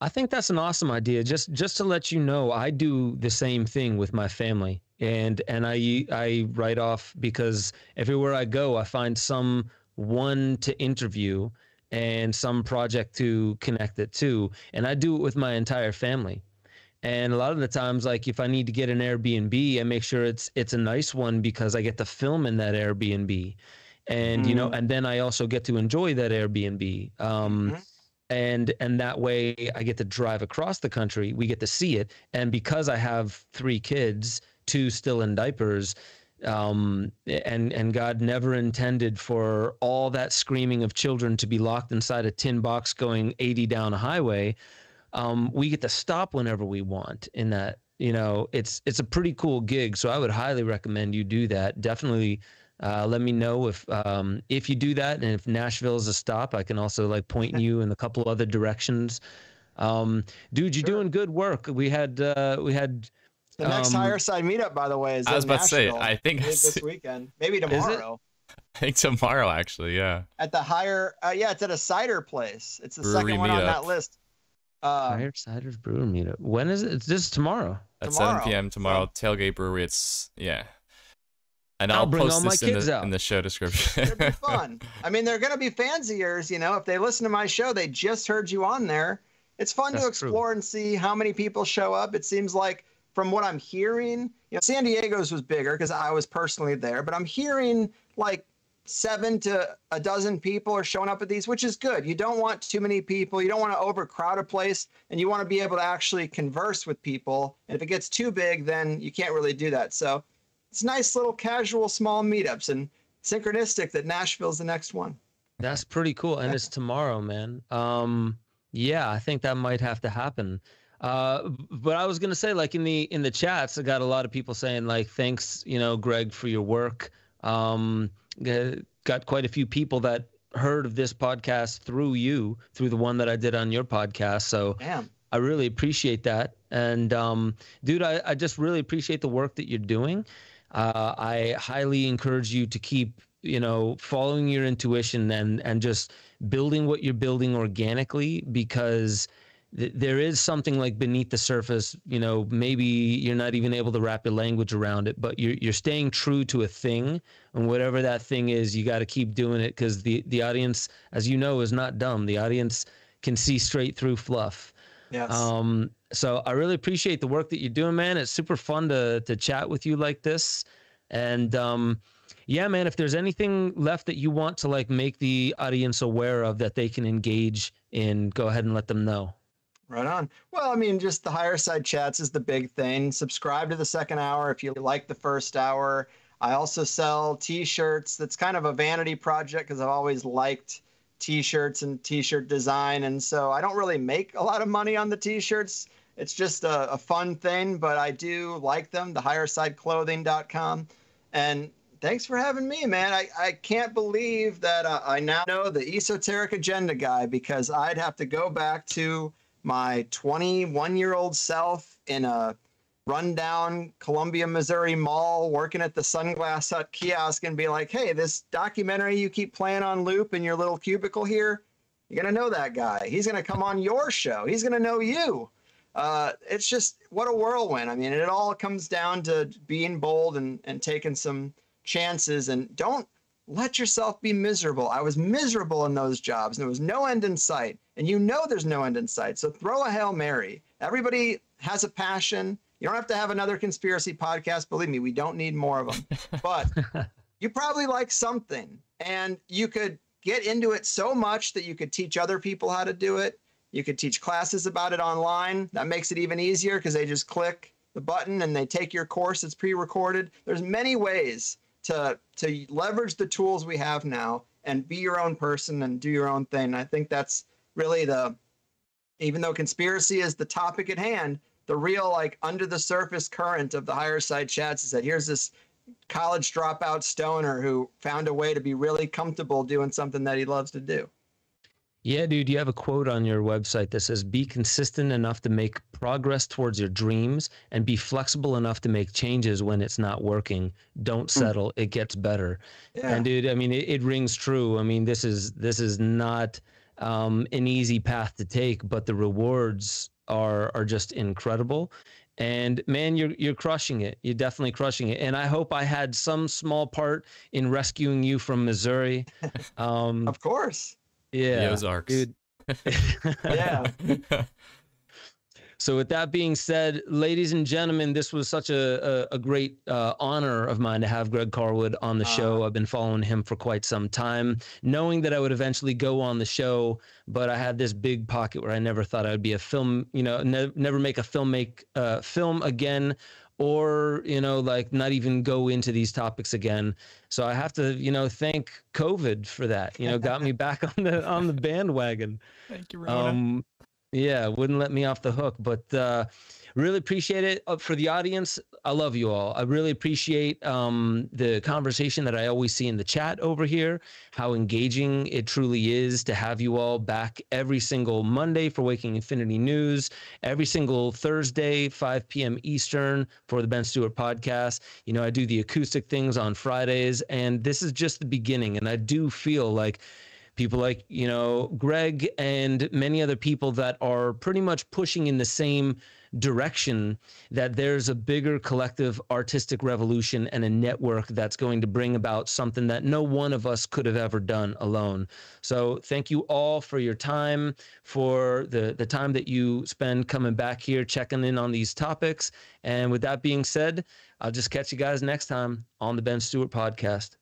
I think that's an awesome idea. Just to let you know, I do the same thing with my family, and I write off, because everywhere I go, I find someone to interview and some project to connect it to. And I do it with my entire family. And a lot of the times, like if I need to get an Airbnb, I make sure it's a nice one, because I get to film in that Airbnb, and you know, and then I also get to enjoy that Airbnb. And that way I get to drive across the country. We get to see it. And because I have 3 kids, 2 still in diapers, and God never intended for all that screaming of children to be locked inside a tin box going 80 down a highway. We get to stop whenever we want in that, you know, it's a pretty cool gig. So I would highly recommend you do that. Definitely. Let me know if you do that. And if Nashville is a stop, I can also like point you in a couple other directions. Dude, you're doing good work. We had the next Higher Side meetup, by the way, is in Nashville. I was about to say, I think this weekend, maybe tomorrow. I think tomorrow, actually. Yeah. At the Higher. Yeah. It's at a cider place. It's the second one on that list. Higher Siders Brewer meetup. When is it? It's this tomorrow. At 7 p.m. tomorrow, Tailgate Brewery. It's and I'll bring all my kids out in the show description. It'll be fun. I mean, they're gonna be fans of yours. You know, if they listen to my show, they just heard you on there. It's fun to explore and see how many people show up. It seems like, from what I'm hearing, you know, San Diego's was bigger because I was personally there, but I'm hearing like 7 to a dozen people are showing up at these, which is good. You don't want too many people. You don't want to overcrowd a place, and you want to be able to actually converse with people. And if it gets too big, then you can't really do that. So it's nice little casual small meetups, and synchronistic that Nashville's the next one. That's pretty cool. And it's tomorrow, man. Yeah, I think that might have to happen. But I was going to say, like in the chats, I got a lot of people saying like, thanks, you know, Greg, for your work. Got quite a few people that heard of this podcast through you, through the one that I did on your podcast. So I really appreciate that. And, dude, I just really appreciate the work that you're doing. I highly encourage you to keep, you know, following your intuition and just building what you're building organically, because there is something like beneath the surface. You know, maybe you're not even able to wrap your language around it, but you're staying true to a thing, and whatever that thing is, you got to keep doing it, because the audience, as you know, is not dumb. The audience can see straight through fluff. Yes. So I really appreciate the work that you're doing, man. It's super fun to chat with you like this. And yeah, man, if there's anything left that you want to like make the audience aware of that they can engage in, go ahead and let them know. Right on. Well, I mean, just the Higher Side Chats is the big thing. Subscribe to the second hour if you like the first hour. I also sell T-shirts. That's kind of a vanity project because I've always liked T-shirts and T-shirt design. And so I don't really make a lot of money on the T-shirts. It's just a fun thing, but I do like them. The HigherSideClothing.com. And thanks for having me, man. I can't believe that I now know the Esoteric Agenda guy, because I'd have to go back to my 21-year-old self in a rundown Columbia, Missouri mall working at the Sunglass Hut kiosk and be like, hey, this documentary you keep playing on loop in your little cubicle here, You're going to know that guy. He's going to come on your show. He's going to know you. It's just, what a whirlwind. I mean, it all comes down to being bold and taking some chances, and don't let yourself be miserable. I was miserable in those jobs, and there was no end in sight, and you know there's no end in sight. So throw a Hail Mary. Everybody has a passion. You don't have to have another conspiracy podcast. Believe me, we don't need more of them, but you probably like something, and you could get into it so much that you could teach other people how to do it. You could teach classes about it online. That makes it even easier because they just click the button and they take your course. It's pre-recorded. There's many ways to leverage the tools we have now and be your own person and do your own thing. And I think that's really the, even though conspiracy is the topic at hand, the real, like, under the surface current of the Higher Side Chats is that here's this college dropout stoner who found a way to be really comfortable doing something that he loves to do. Yeah, dude, you have a quote on your website that says, be consistent enough to make progress towards your dreams and be flexible enough to make changes when it's not working. Don't settle. It gets better. Yeah. And dude, I mean, it rings true. I mean, this is not an easy path to take, but the rewards are just incredible. And man, you're crushing it. You're definitely crushing it. And I hope I had some small part in rescuing you from Missouri. Of course. Yeah, the Ozarks. Dude. Yeah. So with that being said, ladies and gentlemen, this was such a great honor of mine to have Greg Carlwood on the show. I've been following him for quite some time, knowing that I would eventually go on the show, but I had this big pocket where I never thought I would be a film, you know, never make a film again, or, you know, like not even go into these topics again. So I have to, you know, thank COVID for that, you know, got me back on the bandwagon. Thank you, Ramona. Yeah, wouldn't let me off the hook, but really appreciate it. For the audience, I love you all. I really appreciate the conversation that I always see in the chat over here, how engaging it truly is to have you all back every single Monday for Waking Infinity News, every single Thursday, 5 p.m. Eastern for the Ben Stewart podcast. You know, I do the acoustic things on Fridays, and this is just the beginning, and I do feel like people like, you know, Greg and many other people that are pretty much pushing in the same direction, that there's a bigger collective artistic revolution and a network that's going to bring about something that no one of us could have ever done alone. So thank you all for your time, for the time that you spend coming back here, checking in on these topics. And with that being said, I'll just catch you guys next time on the Ben Stewart podcast.